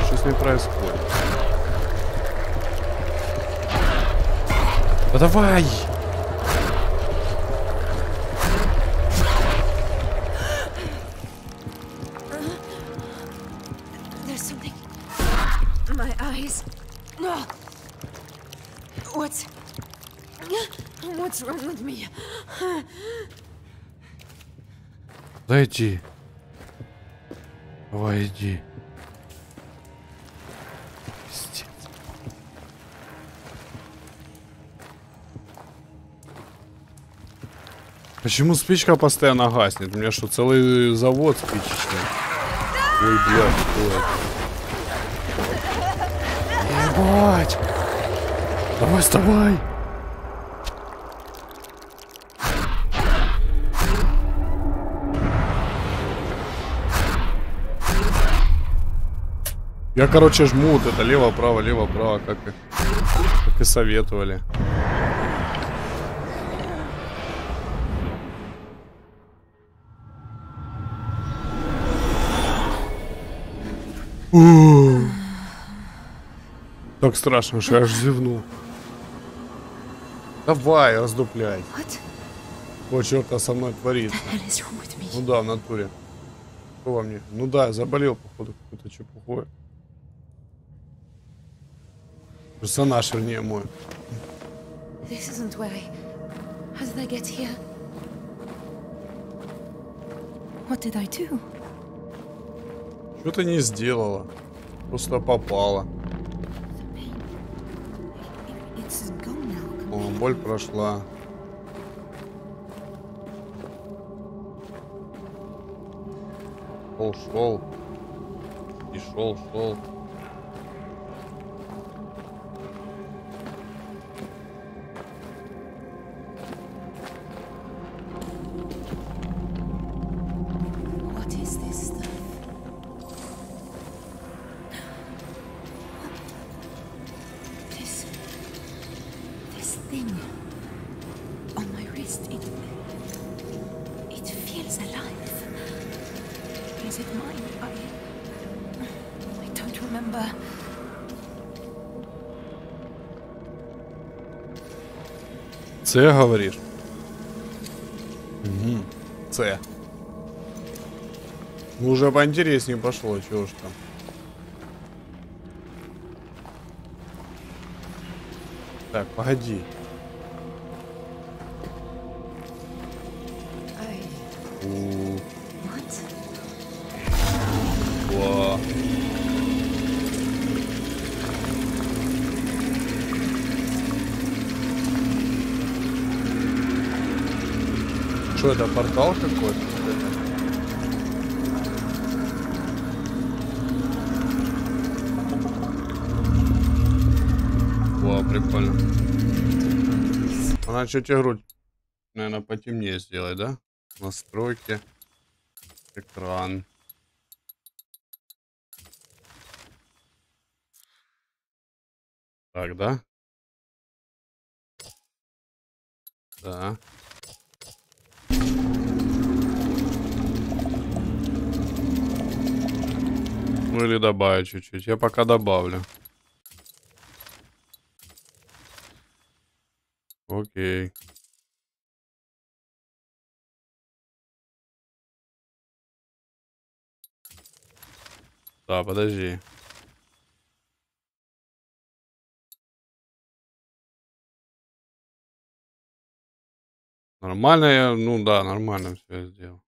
Что с ней происходит? Да давай! Зайди. Войди. Пиздец. Почему спичка постоянно гаснет? У меня что, целый завод спичечный? Ой, блядь, ебать. Давай, вставай. Я, короче, жму вот это лево-право, как и советовали. Так страшно, что я аж зевнул. Давай, раздупляй. О, черт, со мной творится. Ну да, в натуре. Что во мне? Ну да, я заболел, походу, какой-то чепухой. Персонаж, вернее, мой. Что-то не сделала. Просто попала. О, боль прошла. Шел. И шел. Це, говоришь? Угу. Це. Ну, уже поинтереснее пошло, чего уж там. Так, погоди. Это портал какой-то. Во, прикольно. Она что, тебе грудь, наверное, потемнее сделать, да? Настройки. Экран. Так, да? Да. Ну или добавлю чуть-чуть. Я пока добавлю. Окей. Да, подожди. Нормально я, ну да, нормально все сделал.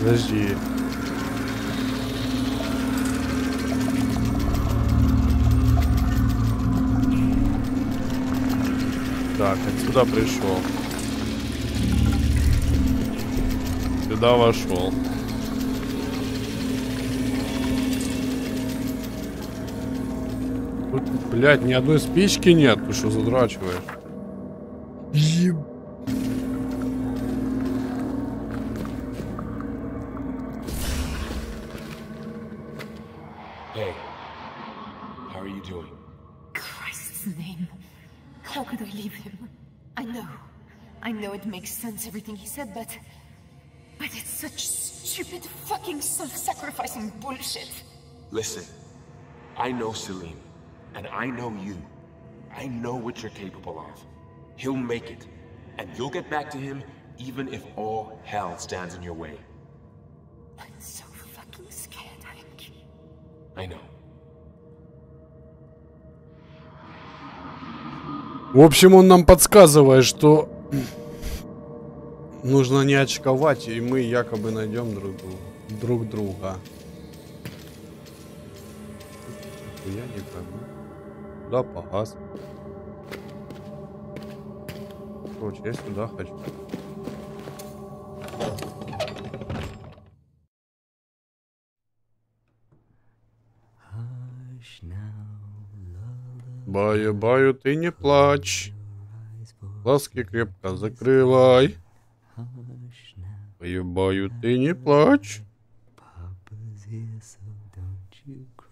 Подожди. Так, отсюда пришел. Сюда вошел. Тут, блядь, ни одной спички нет. Ты что задрачиваешь? Everything he said, but it's such stupid fucking self-sacrificing bullshit. Listen, I know Selim, and I know you. I know what you're capable of. He'll make it, and you'll get back to him even if all hell stands in your way. I'm so fucking scared, Hank. I know. В общем, он нам подсказывает, что нужно не очковать, и мы якобы найдем друг друга. Я не пойму. Да, погас. Короче, я сюда хочу. Баю-баю, ты не плачь. Глазки крепко закрывай. Баю-баю, ты не плачь.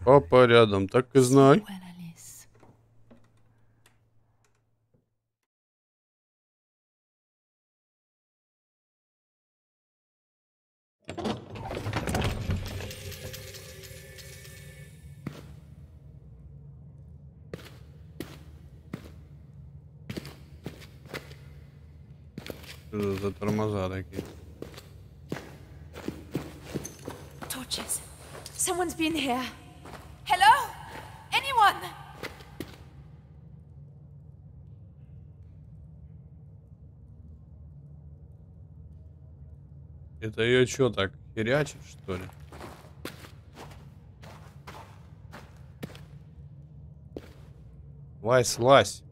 Папа рядом, так и знай. Что за тормоза такие? Torches. Someone's been here. Hello? Anyone? Это ее что, так херячит, что ли? Лазь, лазь.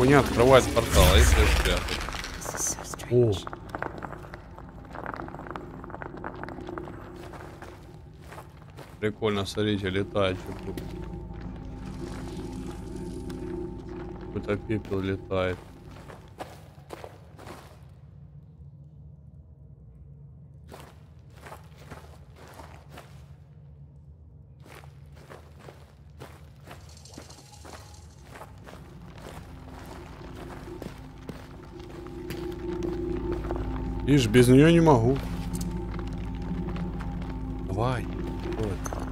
У меня открывается портал, а если спрятать? О. Прикольно, смотрите, летает. Какой-то пепел летает. Ишь, без нее не могу. Давай. Вот.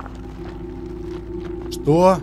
Что?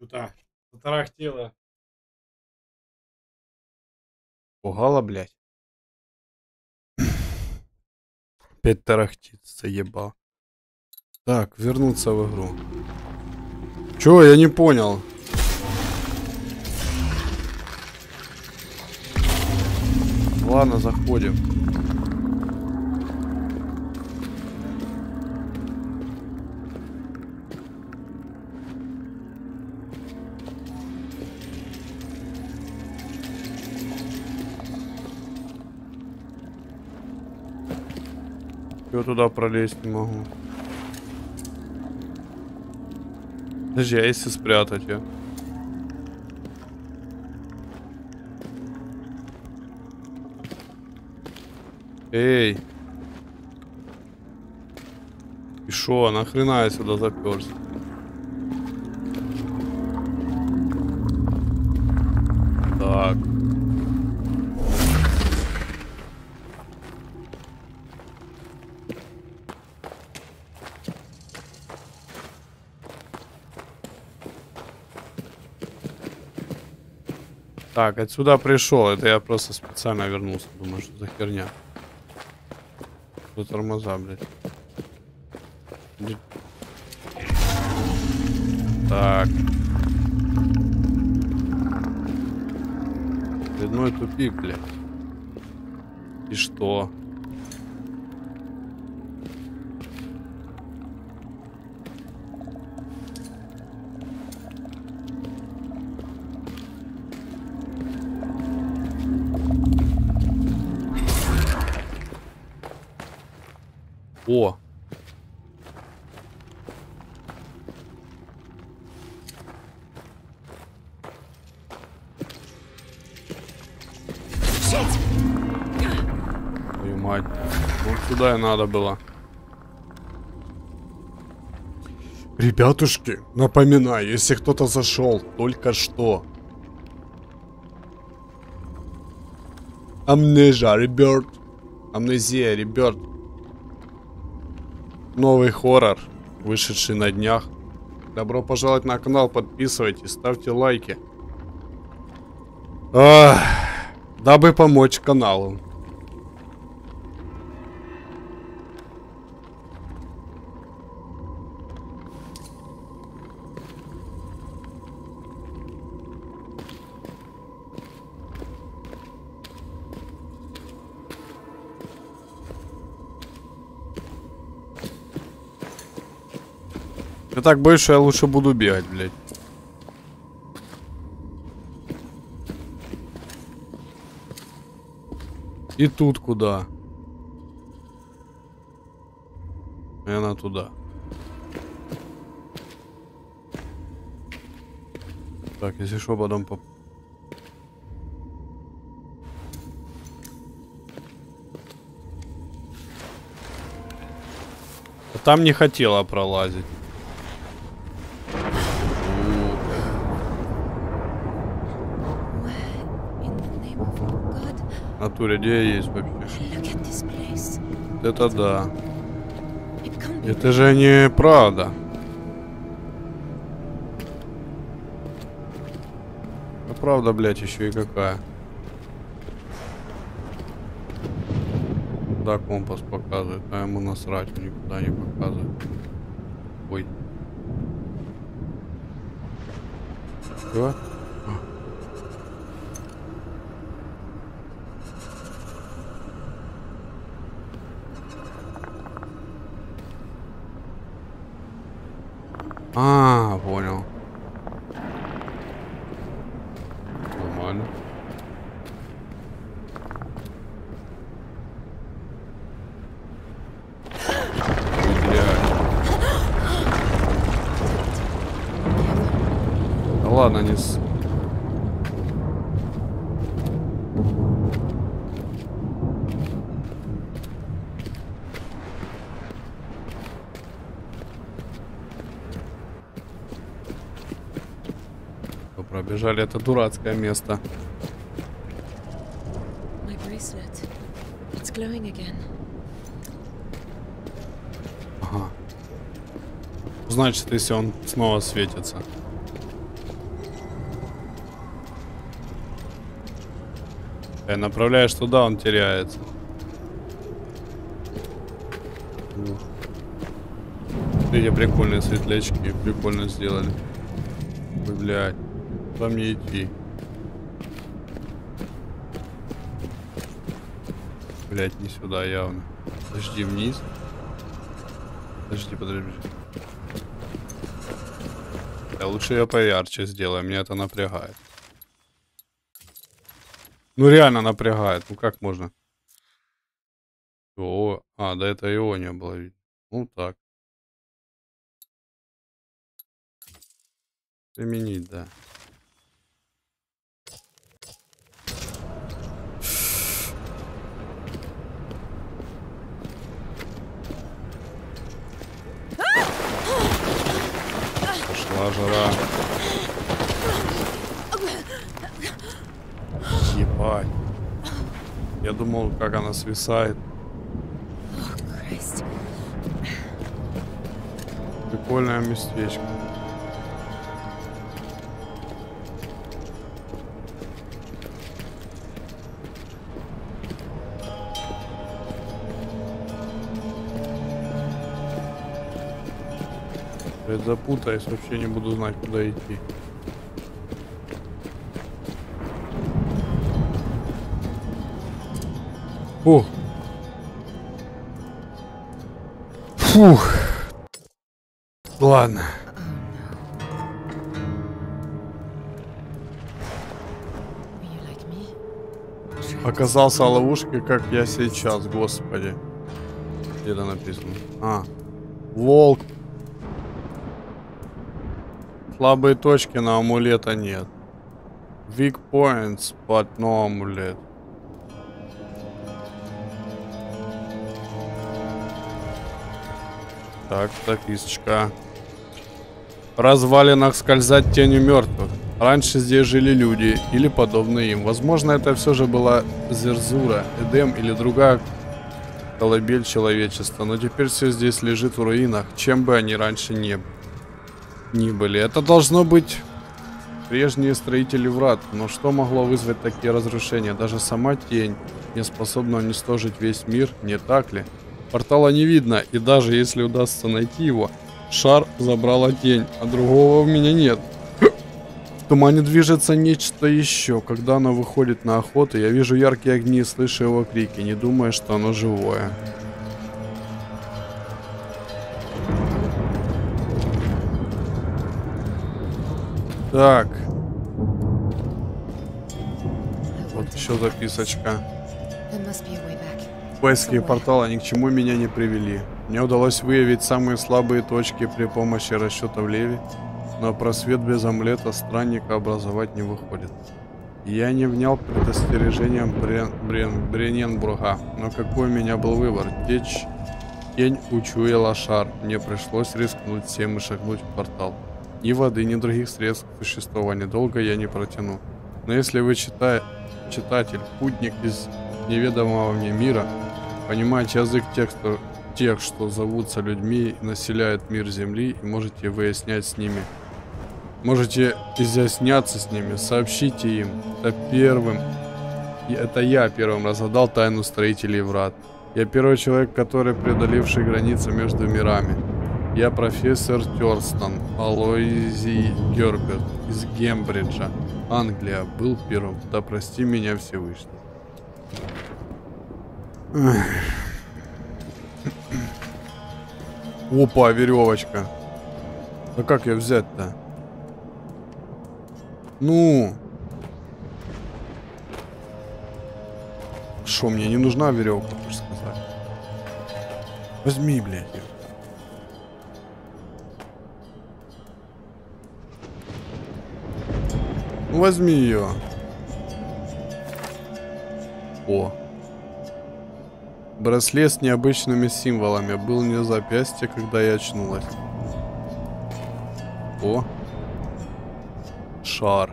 Что-то затарахтело. Пугало, блядь. Опять тарахтится, ебал. Так, вернуться в игру. Чего, я не понял. Ладно, заходим. Я туда пролезть не могу. Подожди, а если спрятать я? Эй! И шо, нахрена я сюда заперся? Так. Так, отсюда пришел. Это я просто специально вернулся. Думаю, что за херня. Тут тормоза, блядь. Так. Одной тупик, блядь. И что? О! Сюда и надо было. Ребятушки, напоминаю, если кто-то зашел только что. Amnesia Rebirth. Amnesia Rebirth. Новый хоррор, вышедший на днях. Добро пожаловать на канал, подписывайтесь, ставьте лайки. Ах, дабы помочь каналу. Я так больше, я лучше буду бегать, блядь. И тут куда? Наверное, туда. Так, если что, потом по... А там не хотела пролазить. Где я есть вообще? Это да. Это же не правда. А правда, блядь, еще и какая. Да, компас показывает, а ему насрать, он никуда не показывает. Ой. Что? А, понял. Нормально. Да ладно, не с... Жаль, это дурацкое место. Ага. Значит, если он снова светится. Направляешь туда, он теряется. Видите, прикольные светлячки, прикольно сделали. Ой, блядь. Куда мне идти? Блять, не сюда явно. Подожди, вниз. Подожди. Я лучше ее поярче сделаю, меня это напрягает. Ну реально напрягает, ну как можно? О, а, да это его не было видно. Ну так. Применить, да. Пошла жара. Ебать. Я думал, как она свисает. Прикольное местечко. Я запутаюсь, вообще не буду знать, куда идти. Фух. Фух. Ладно. Оказался в ловушке, как я сейчас, господи. Где-то написано. А. Волк. Слабые точки на амулета нет. Weak points, but no амулет. Так, записочка. В развалинах скользят тенью мертвых. Раньше здесь жили люди или подобные им. Возможно, это все же была Зерзура, Эдем или другая колыбель человечества. Но теперь все здесь лежит в руинах, чем бы они раньше не были. Это должно быть прежние строители врат. Но что могло вызвать такие разрушения? Даже сама тень не способна уничтожить весь мир, не так ли? Портала не видно, и даже если удастся найти его, шар забрала тень, а другого у меня нет. В тумане движется нечто еще. Когда оно выходит на охоту, я вижу яркие огни и слышу его крики, не думая, что оно живое. Так. Вот еще записочка. Поиски портала ни к чему меня не привели. Мне удалось выявить самые слабые точки при помощи расчета в леве, но просвет без амулета странника образовать не выходит. Я не внял предостережением Брененбурга, но какой у меня был выбор? Тень учуяла шар. Мне пришлось рискнуть всем и шагнуть в портал. Ни воды, ни других средств к существованию долго я не протяну. Но если вы, читатель, путник из неведомого мне мира, понимать язык тех, что зовутся людьми и населяют мир Земли, и можете выяснять с ними. Можете изъясняться с ними, сообщите им. Это я первым разгадал тайну строителей врат. Я первый человек, который преодолевший границы между мирами. Я профессор Тёрстон Алоизи Герберт из Кембриджа, Англия, был первым. Да прости меня Всевышний. Опа, веревочка. А как ее взять-то? Ну. Шо, мне не нужна веревка, так сказать. Возьми, блядь. Ну, возьми ее. О. Браслет с необычными символами был на запястье, когда я очнулась. О. Шар.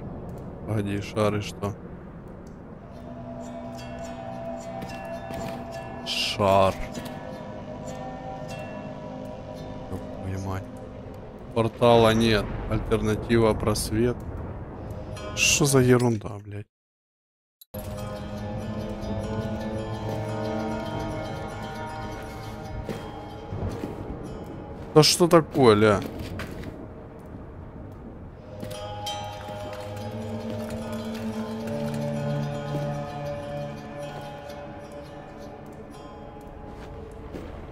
Погоди, шары что? Шар. Понимать. Портала нет. Альтернатива просвет. Что за ерунда, блядь? Да что такое, ля?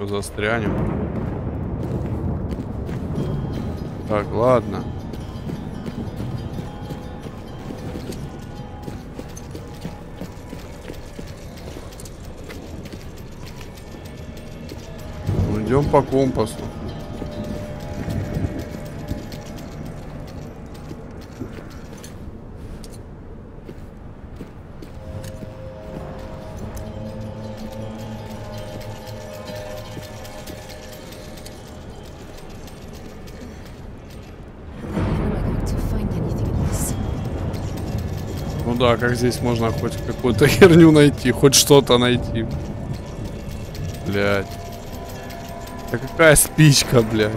Застрянем. Так, ладно. Идем по компасу. Да, как здесь можно хоть какую-то херню найти, хоть что-то найти. Блядь. Да какая спичка, блядь.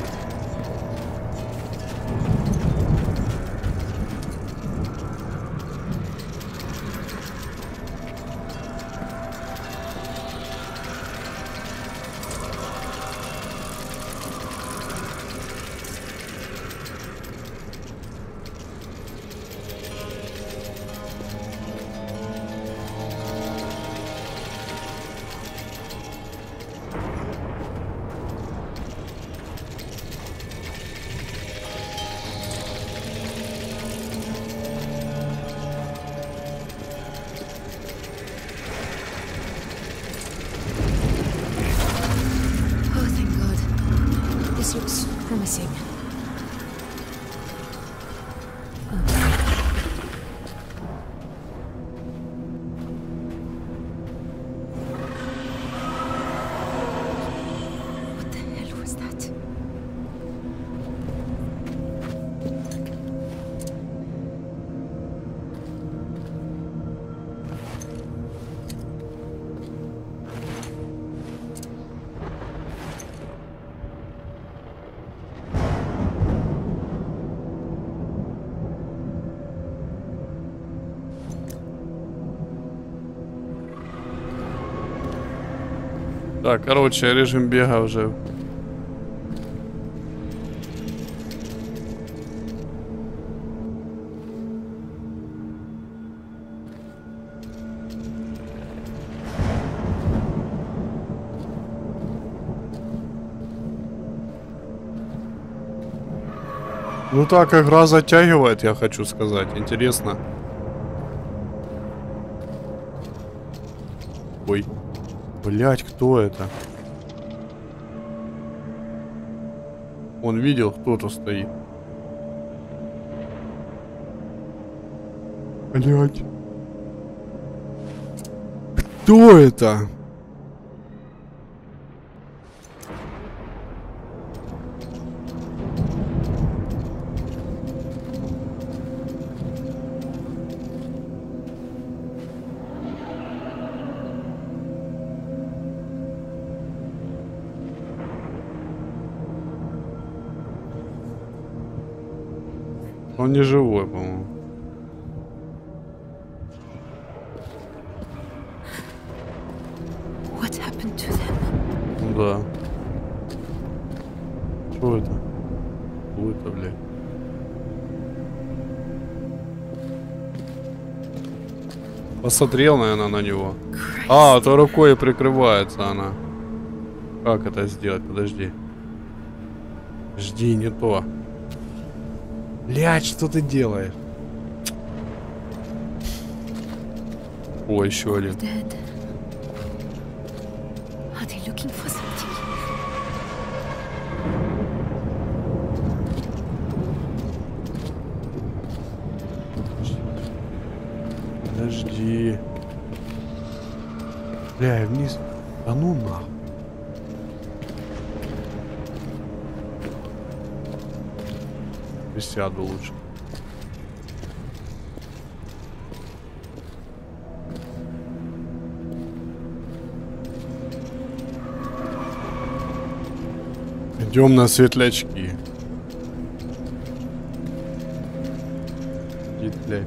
Так, короче, режим бега уже. Ну так, игра затягивает, я хочу сказать. Интересно. Ой. Блять, кто это? Он видел, кто-то стоит. Блять. Кто это? Он не живой, по-моему. Ну да. Что это? Что это, блядь? Посмотрел, наверное, на него. А, то рукой прикрывается она. Как это сделать? Подожди. Жди, не то. Блядь, что ты делаешь? О, еще один. Подожди. Бля, вниз. А ну нахуй. Присяду лучше. Идем на светлячки. Светляки.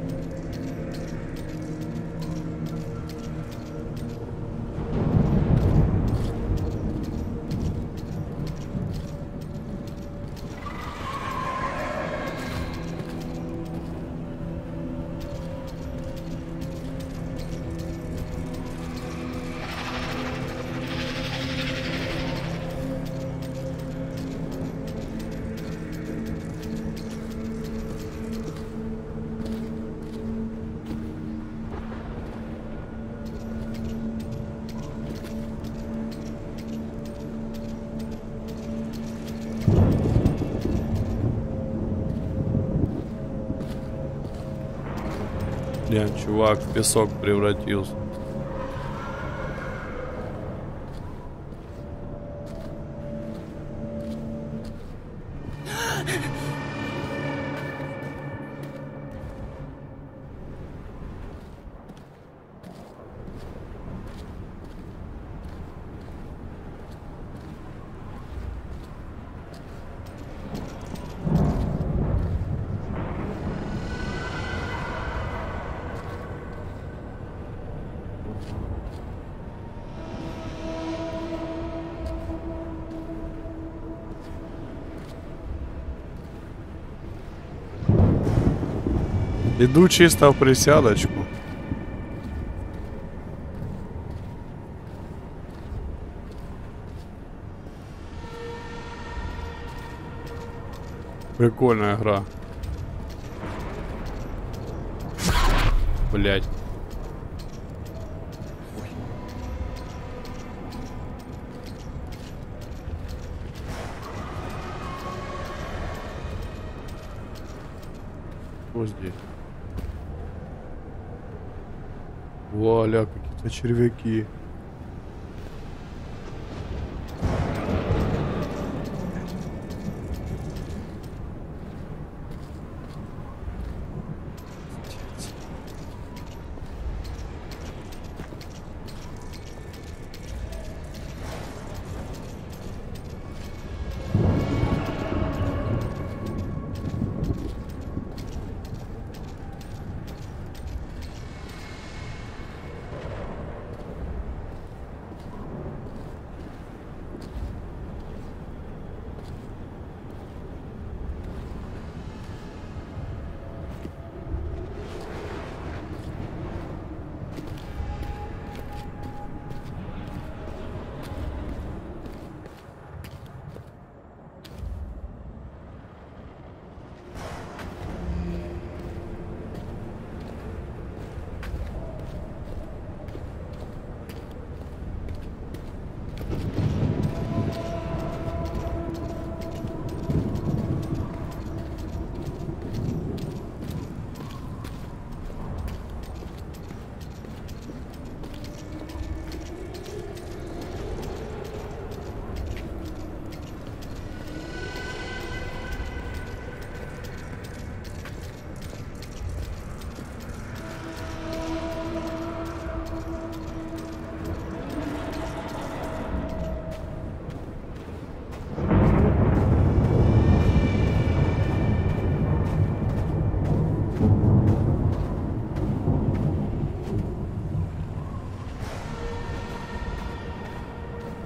Не, чувак, в песок превратился. Иду чисто в присядочку. Прикольная игра. Блять. Вот здесь. Вуаля, какие-то червяки.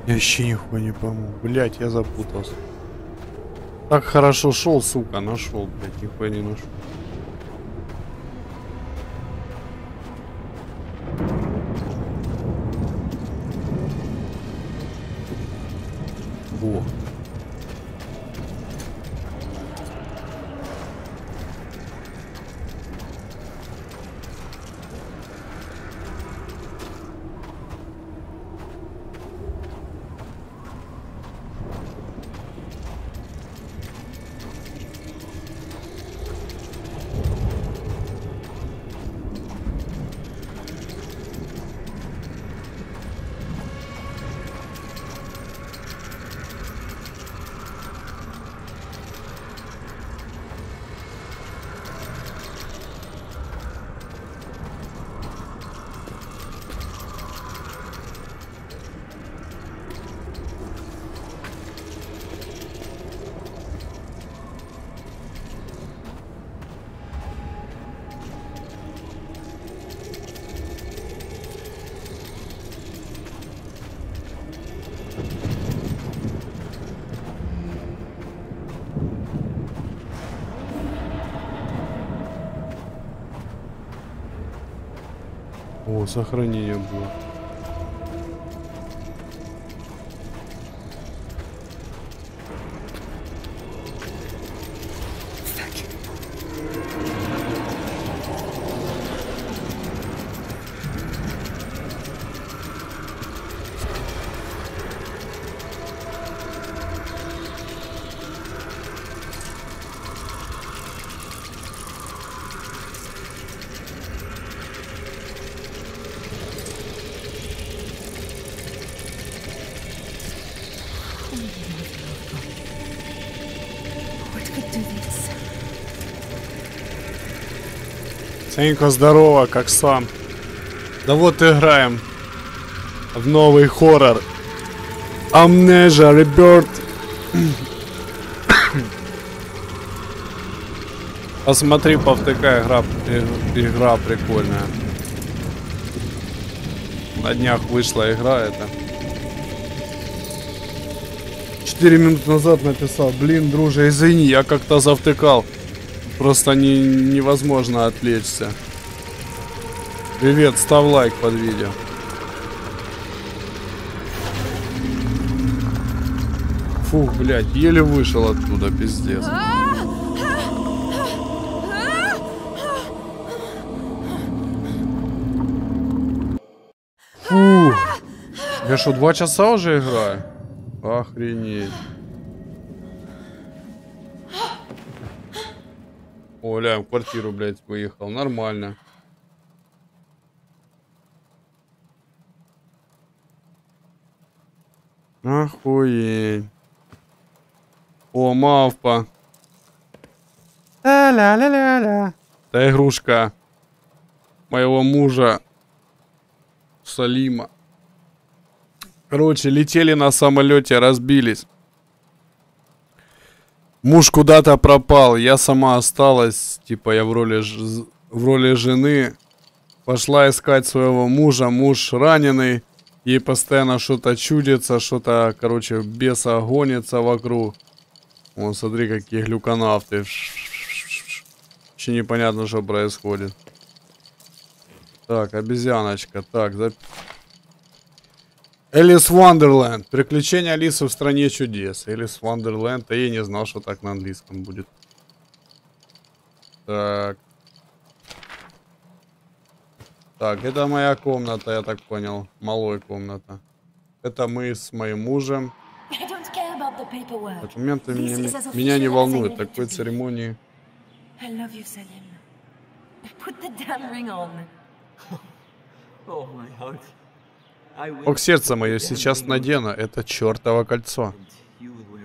Я вообще нихуя не пойму. Блять, я запутался. Так хорошо шел, сука, нашел, блять, нихуя не нашел. Во. Сохранение было. Санька, здорово, как сам? Да вот играем в новый хоррор Amnesia Rebirth. Посмотри, Пав, такая игра прикольная. На днях вышла игра эта. 4 минут назад написал: блин, друже, извини, я как-то завтыкал. Просто невозможно отвлечься. Привет, ставь лайк под видео. Фух, блядь, еле вышел оттуда, пиздец. Фух. Я что, 2 часа уже играю? Охренеть. Оля, в квартиру, блядь, выехал. Нормально. Охуеть. О, мавпа. Ля-ля-ля-ля-ля. Это игрушка моего мужа Салима. Короче, летели на самолете, разбились. Муж куда-то пропал, я сама осталась, типа я в роли жены. Пошла искать своего мужа, муж раненый. Ей постоянно что-то чудится, что-то, короче, беса гонится вокруг. Вон, смотри, какие глюконавты. Вообще непонятно, что происходит. Так, обезьяночка, так, Alice in Wonderland. Приключения Алисы в стране чудес. Alice in Wonderland. А я не знал, что так на английском будет. Так. Так, это моя комната, я так понял. Малой комната. Это мы с моим мужем. Документы меня не волнуют. Такой церемонии. Ох, сердце мое, сейчас надену это чертово кольцо.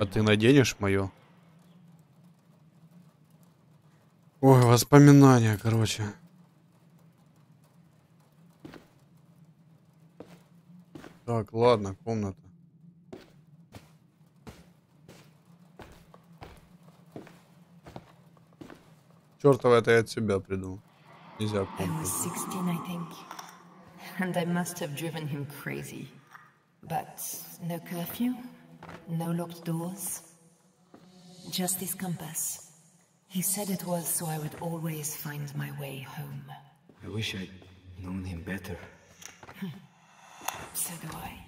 А ты наденешь мое? Ой, воспоминания, короче. Так, ладно, комната. Чертово, это я от себя придумал. Нельзя помнить. And I must have driven him crazy. But no curfew, no locked doors, just this compass. He said it was so I would always find my way home. I wish I'd known him better. So do I.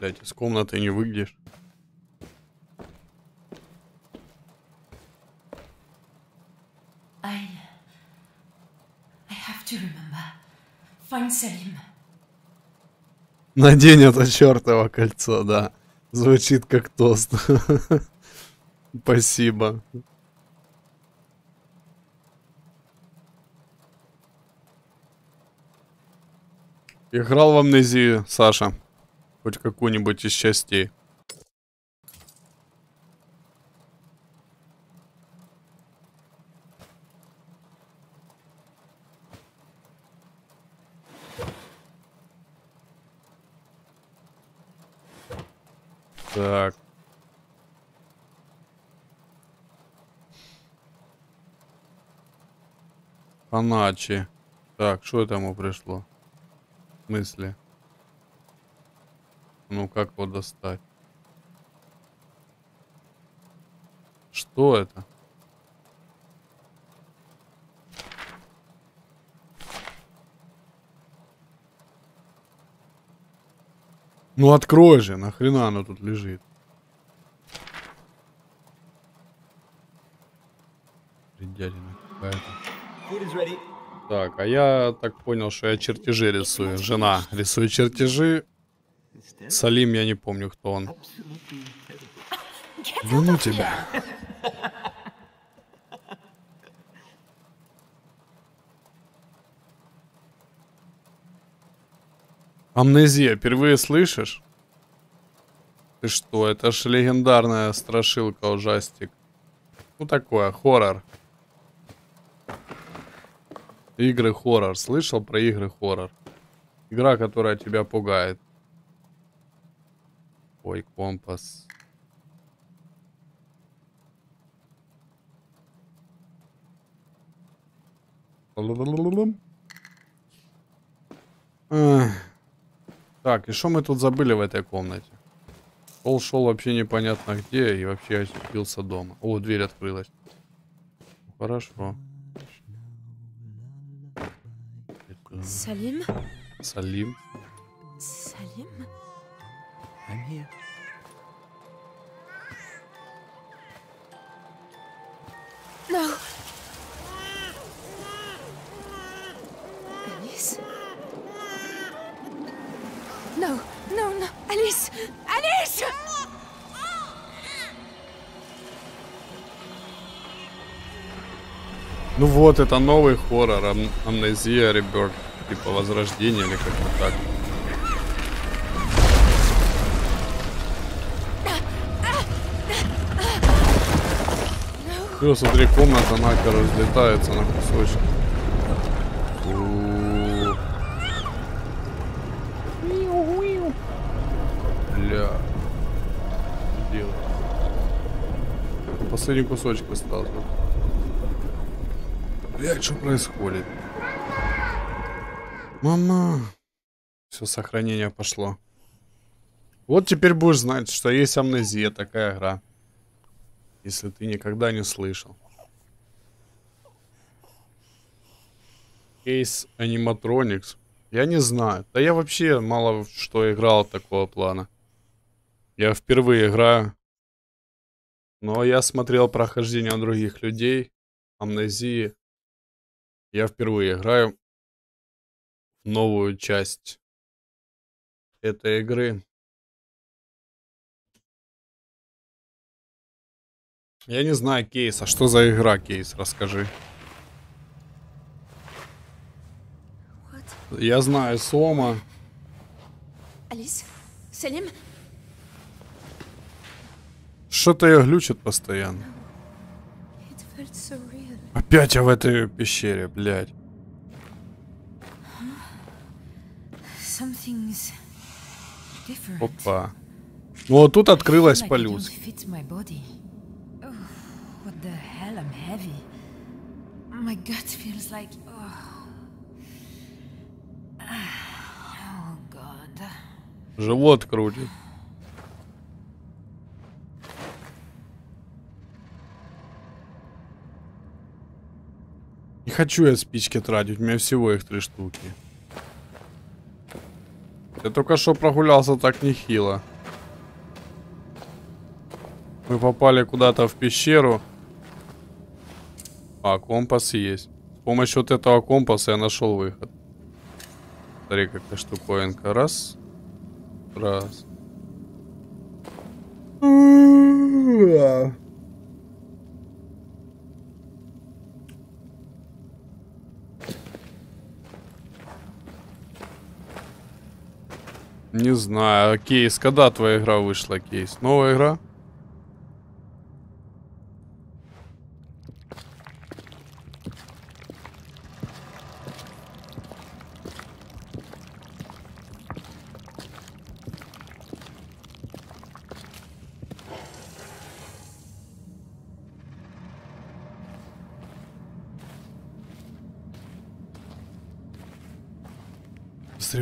Блядь, из комнаты не выглядишь. I have to remember. Find Salim. Надень это чертово кольцо, да. Звучит как тост. Спасибо. Играл в Амнезию, Саша. Хоть какую-нибудь из частей. Так. Фаначи. Так, что это ему пришло? В смысле? Ну, как его достать? Что это? Ну открой же, нахрена оно тут лежит? Придядина какая-то. Так, а я так понял, что я чертежи рисую. Жена рисует чертежи. Салим, я не помню, кто он. Да ну тебя. Амнезия, впервые слышишь? Ты что, это ж легендарная страшилка, ужастик. Ну такое, хоррор. Игры хоррор. Слышал про игры хоррор? Игра, которая тебя пугает. Ой, компас. Так, и что мы тут забыли в этой комнате? Пол шел вообще непонятно где, и вообще оступился дома. О, дверь открылась. Хорошо. Салим? Салим? Салим? No. Alice? No, no, no, Alice! Alice! Ну вот, это новый хоррор, Amnesia Rebirth, типа возрождение или как-то так. Все, смотри, комната нахер разлетается на кусочки. Бля. Что делать? Последний кусочек остался. Блядь, что происходит? Мама. Все, сохранение пошло. Вот теперь будешь знать, что есть Амнезия, такая игра. Если ты никогда не слышал. Кейс Аниматроникс. Я не знаю. Да я вообще мало что играл такого плана. Я впервые играю. Но я смотрел прохождение других людей. Амнезии. Я впервые играю новую часть этой игры. Я не знаю кейса. Что за игра, кейс? Расскажи. What? Я знаю Сома. Алис? Салим? Что-то ее глючит постоянно. So опять я в этой пещере, блядь. Опа. Ну вот тут открылась полюс. The hell, I'm heavy. My gut feels like oh god. Живот крутит. Не хочу я спички тратить, у меня всего их 3 штуки. Я только что прогулялся так нехило. Мы попали куда-то в пещеру. А, компас есть. С помощью вот этого компаса я нашел выход. Смотри, какая штуковинка. Раз. Раз. Не знаю, кейс, когда твоя игра вышла, кейс? Новая игра?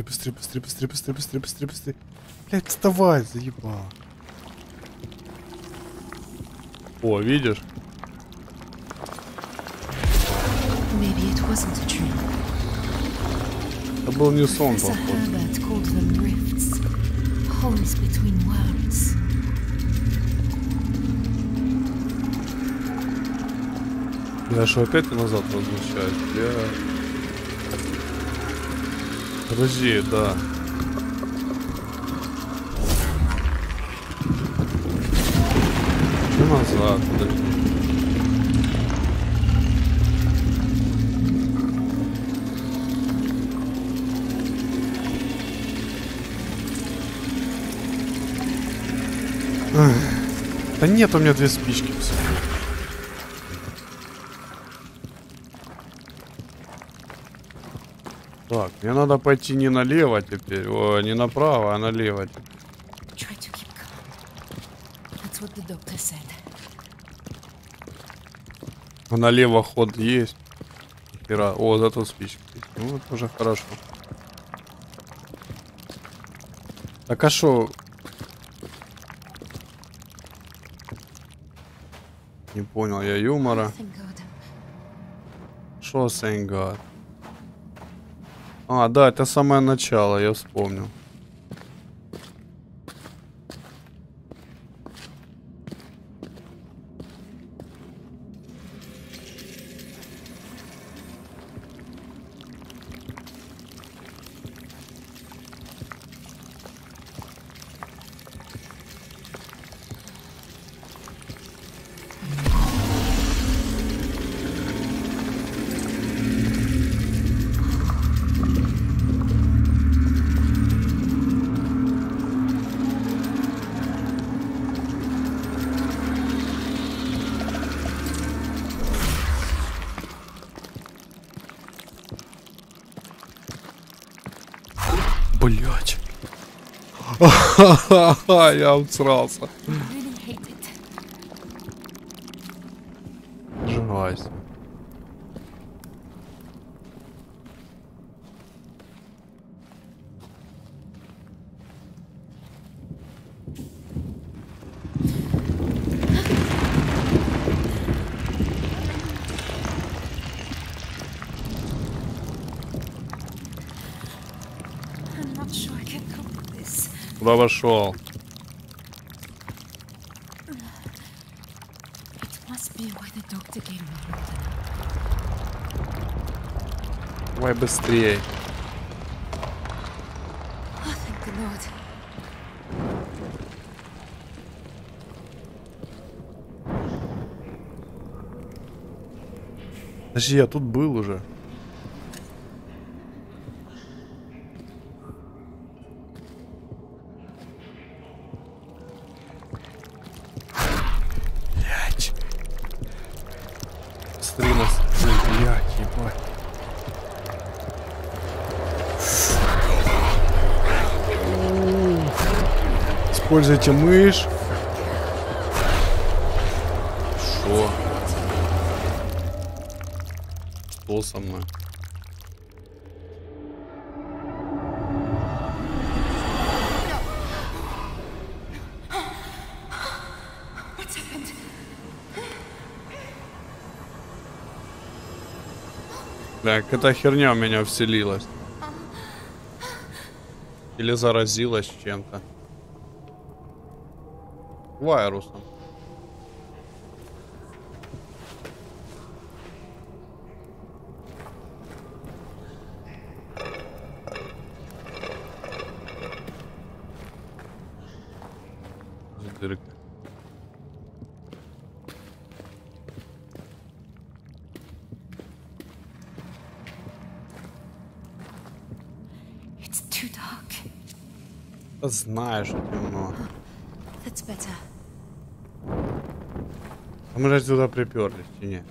Быстрее, быстрее, быстрее, быстрее, быстрее, быстрее, быстрее. Блядь, вставай, заебал. О, видишь? Это был не сон, похоже. Я что, опять назад возвращаюсь? Блядь. Подожди, да. Что назад, подожди. Ах. Да нет, у меня 2 спички. Так, мне надо пойти не налево теперь, о, не направо, а налево. А налево ход есть. О, зато спички. Ну, это уже хорошо. Так, а шо? Не понял я юмора. Шо, Сэнгар? А, да, это самое начало, я вспомнил. Ха-ха-ха, я усрался. Жесть. Вошел. Давай быстрее. Подожди, я тут был уже. Используйте мышь. Шо? Что со мной? Так, эта херня у меня вселилась. Или заразилась чем-то. Вирусом. Знаешь, темно. Мы же туда приперлись, и нет.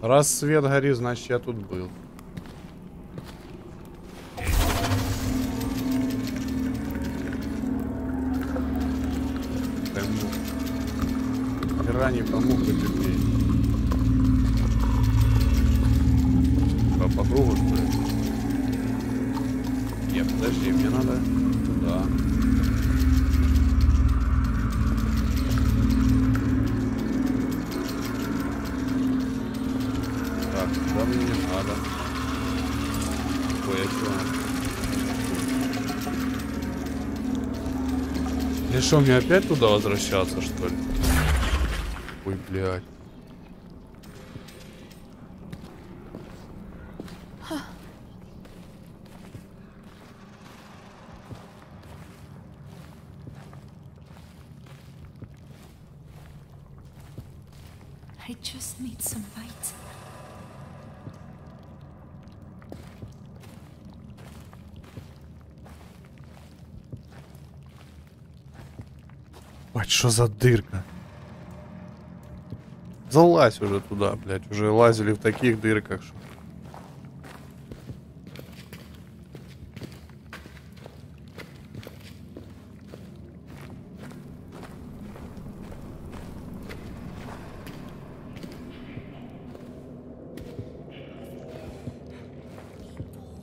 Раз свет горит, значит я тут был. Хера не помог бы людей. Что, по кругу, что ли? Нет, подожди, мне надо туда. Так, туда мне не надо. Ой, а чё? И что, мне опять туда возвращаться, что ли? Ой, блядь. Что за дырка? Залазь уже туда, блядь. Уже лазили в таких дырках.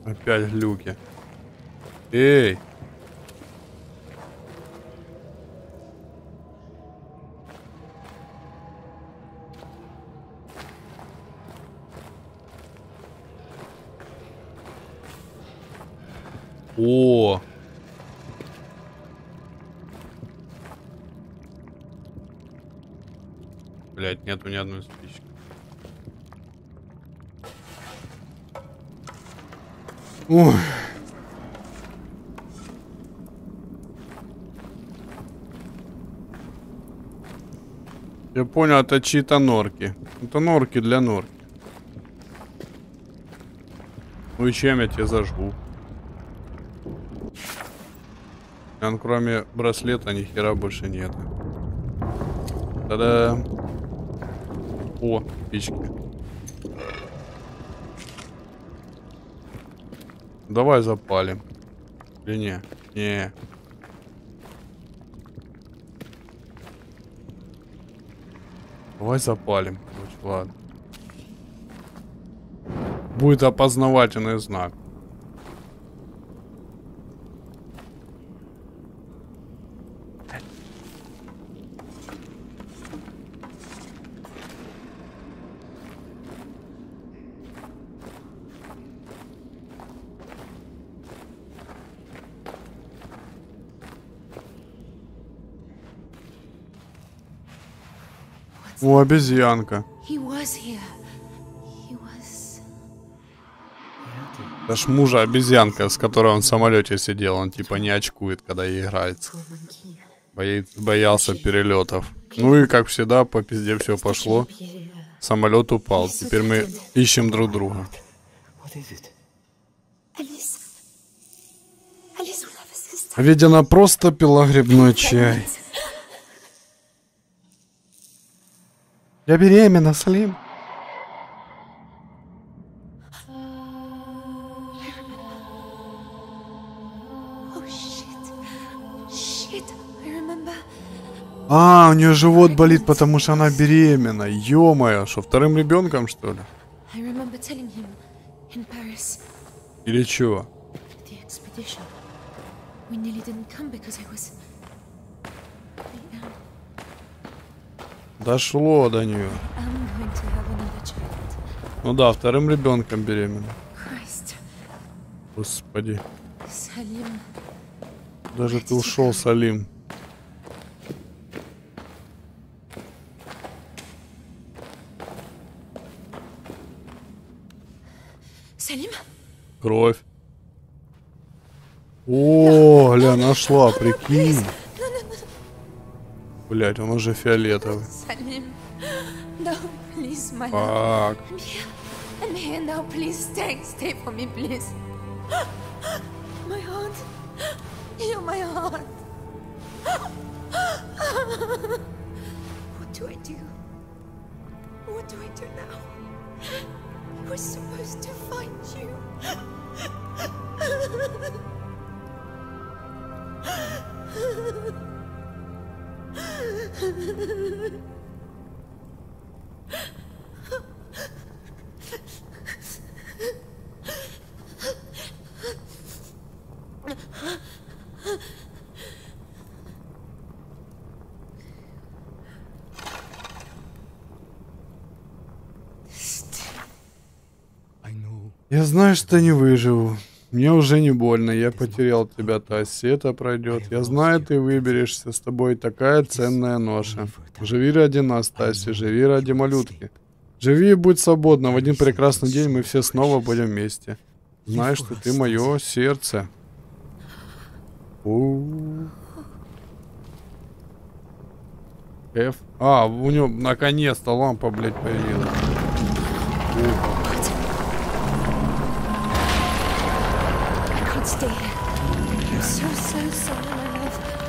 Опять глюки. Эй! О! Блять, нету ни одной спички. Ой. Я понял, это чьи-то норки. Это норки для норки. Ну и чем я тебя зажгу? Там кроме браслета ни хера больше нет. Та-да! О, спички. Давай запалим. Или не? Не. Давай запалим. Короче, ладно. Будет опознавательный знак. О, обезьянка. Это ж мужа обезьянка, с которой он в самолете сидел. Он типа не очкует, когда ей играется. Боялся перелетов. Ну и как всегда, по пизде все пошло. Самолет упал. Теперь мы ищем друг друга. Ведь она просто пила грибной чай. Я беременна, Салим. А, у нее живот болит, потому что она беременна. Ё-моё, что, вторым ребенком, что ли? Или чего? Дошло до нее. Ну да, вторым ребенком беременна. Господи. Даже ты ушел, Салим. Салим? Кровь. О, гля, нашла, прикинь. Блять, он уже фиолетовый. Фак. Я знаю, что не выживу. Мне уже не больно, я потерял тебя, Тасси, это пройдет. Я знаю, ты выберешься, с тобой такая ценная ноша. Живи ради нас, Тасси, живи ради малютки. Живи и будь свободна, в один прекрасный день мы все снова будем вместе. Знай, что ты мое сердце. Ф. А, у него наконец-то лампа, блядь, появилась.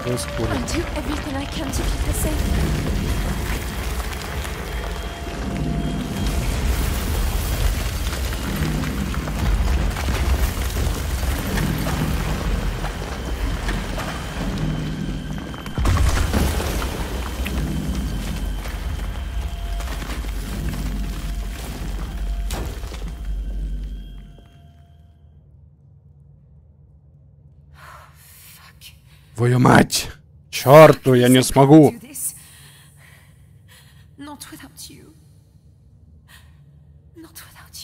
Происходит. Твою мать! Чёрту, я не смогу!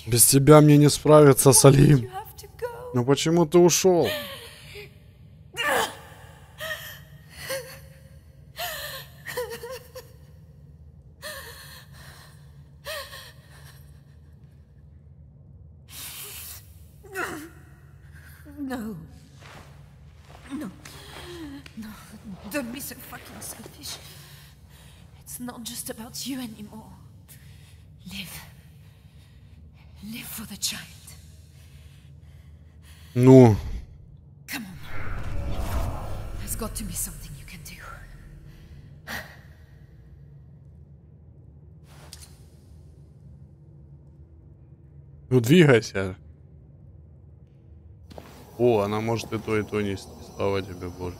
Без тебя мне не справиться, Салим. Но почему ты ушел? Ну. Ну двигайся. О, она может и то нести. Слава тебе, Боже.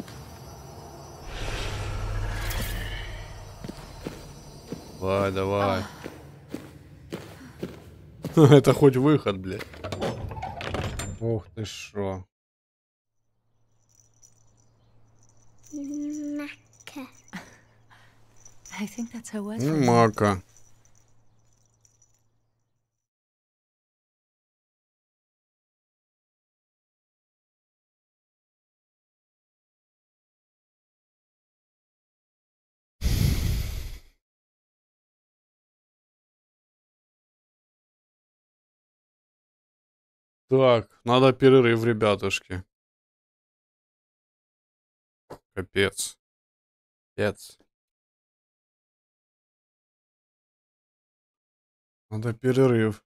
Давай, давай. Это хоть выход, блядь. Ух ты шо. Мака. Так, надо перерыв, ребятушки. Капец. Капец. Надо перерыв.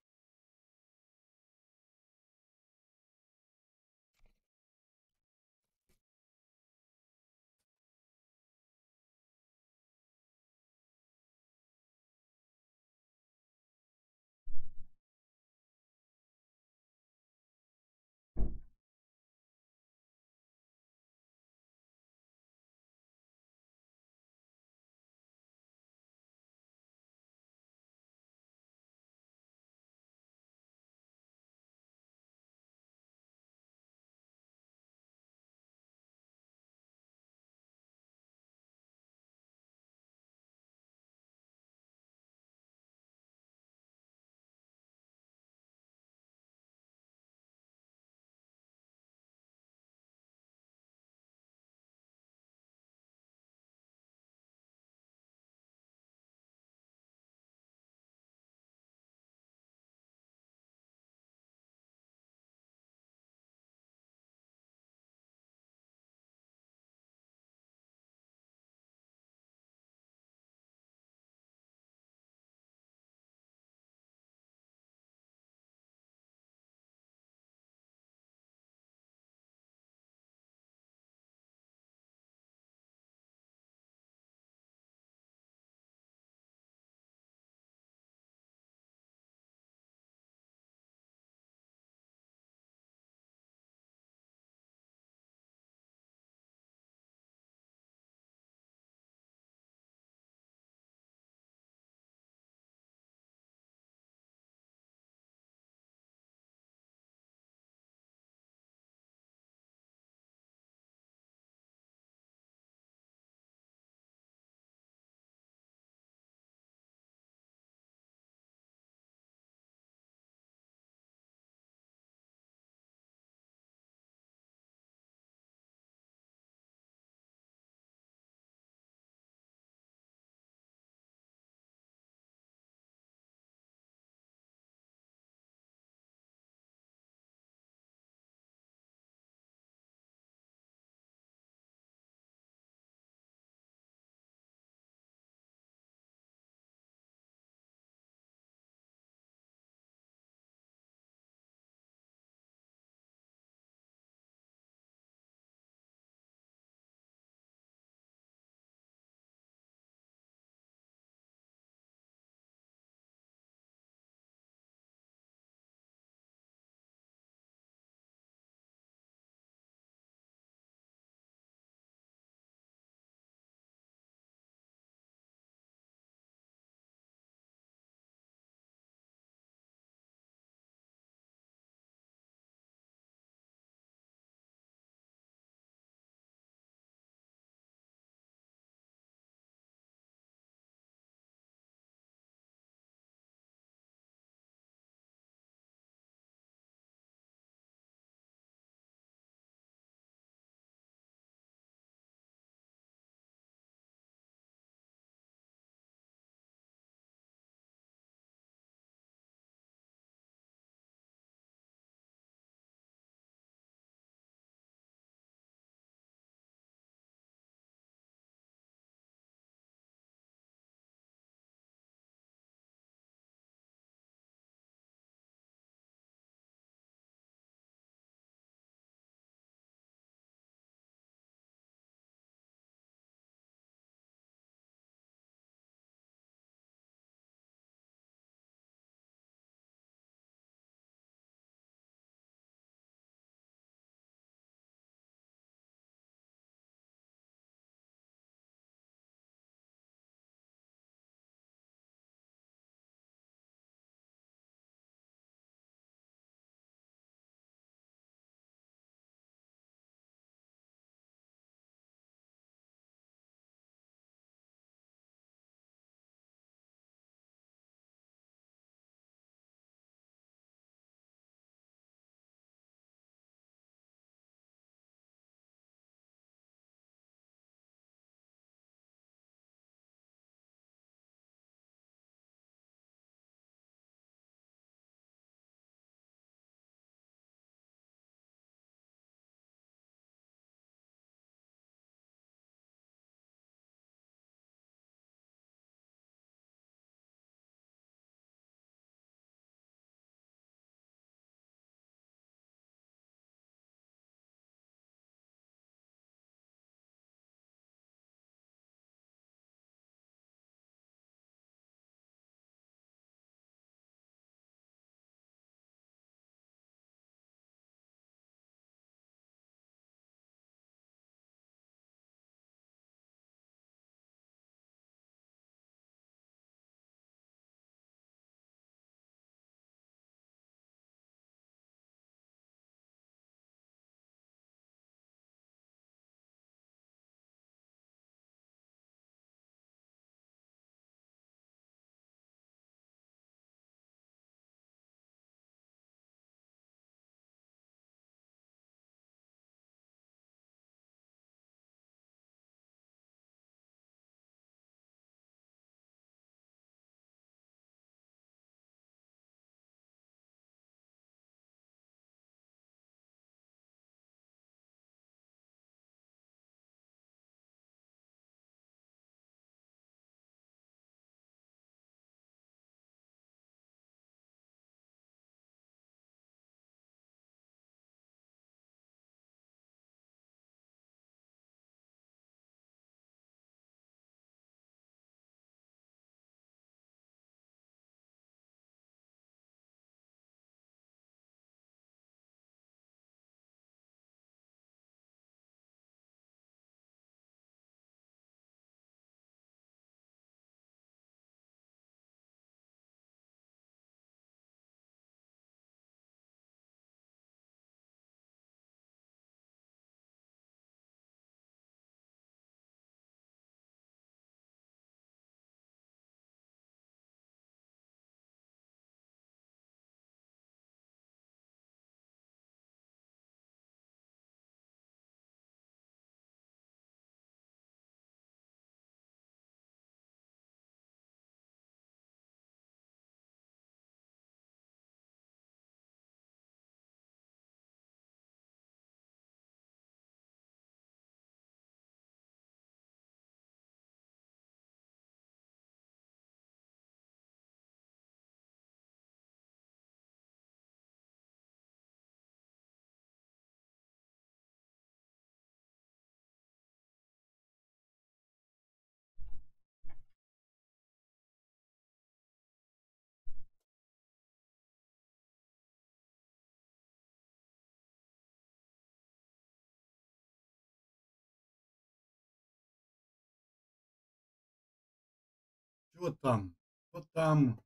Чего там? Что там?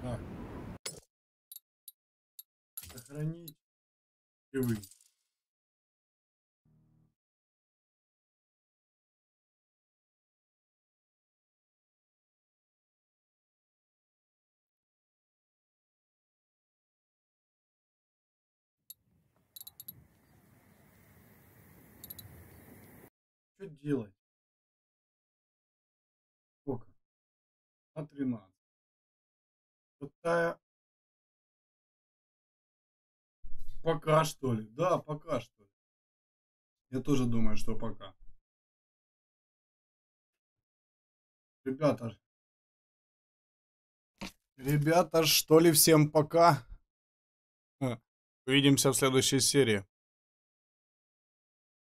Так. Сохранить. И вы. Что делать? Сколько? А 13. Пытая... Пока что ли? Да, пока что ли. Я тоже думаю, что пока. Ребята. Ребята, что ли, всем пока? Увидимся в следующей серии.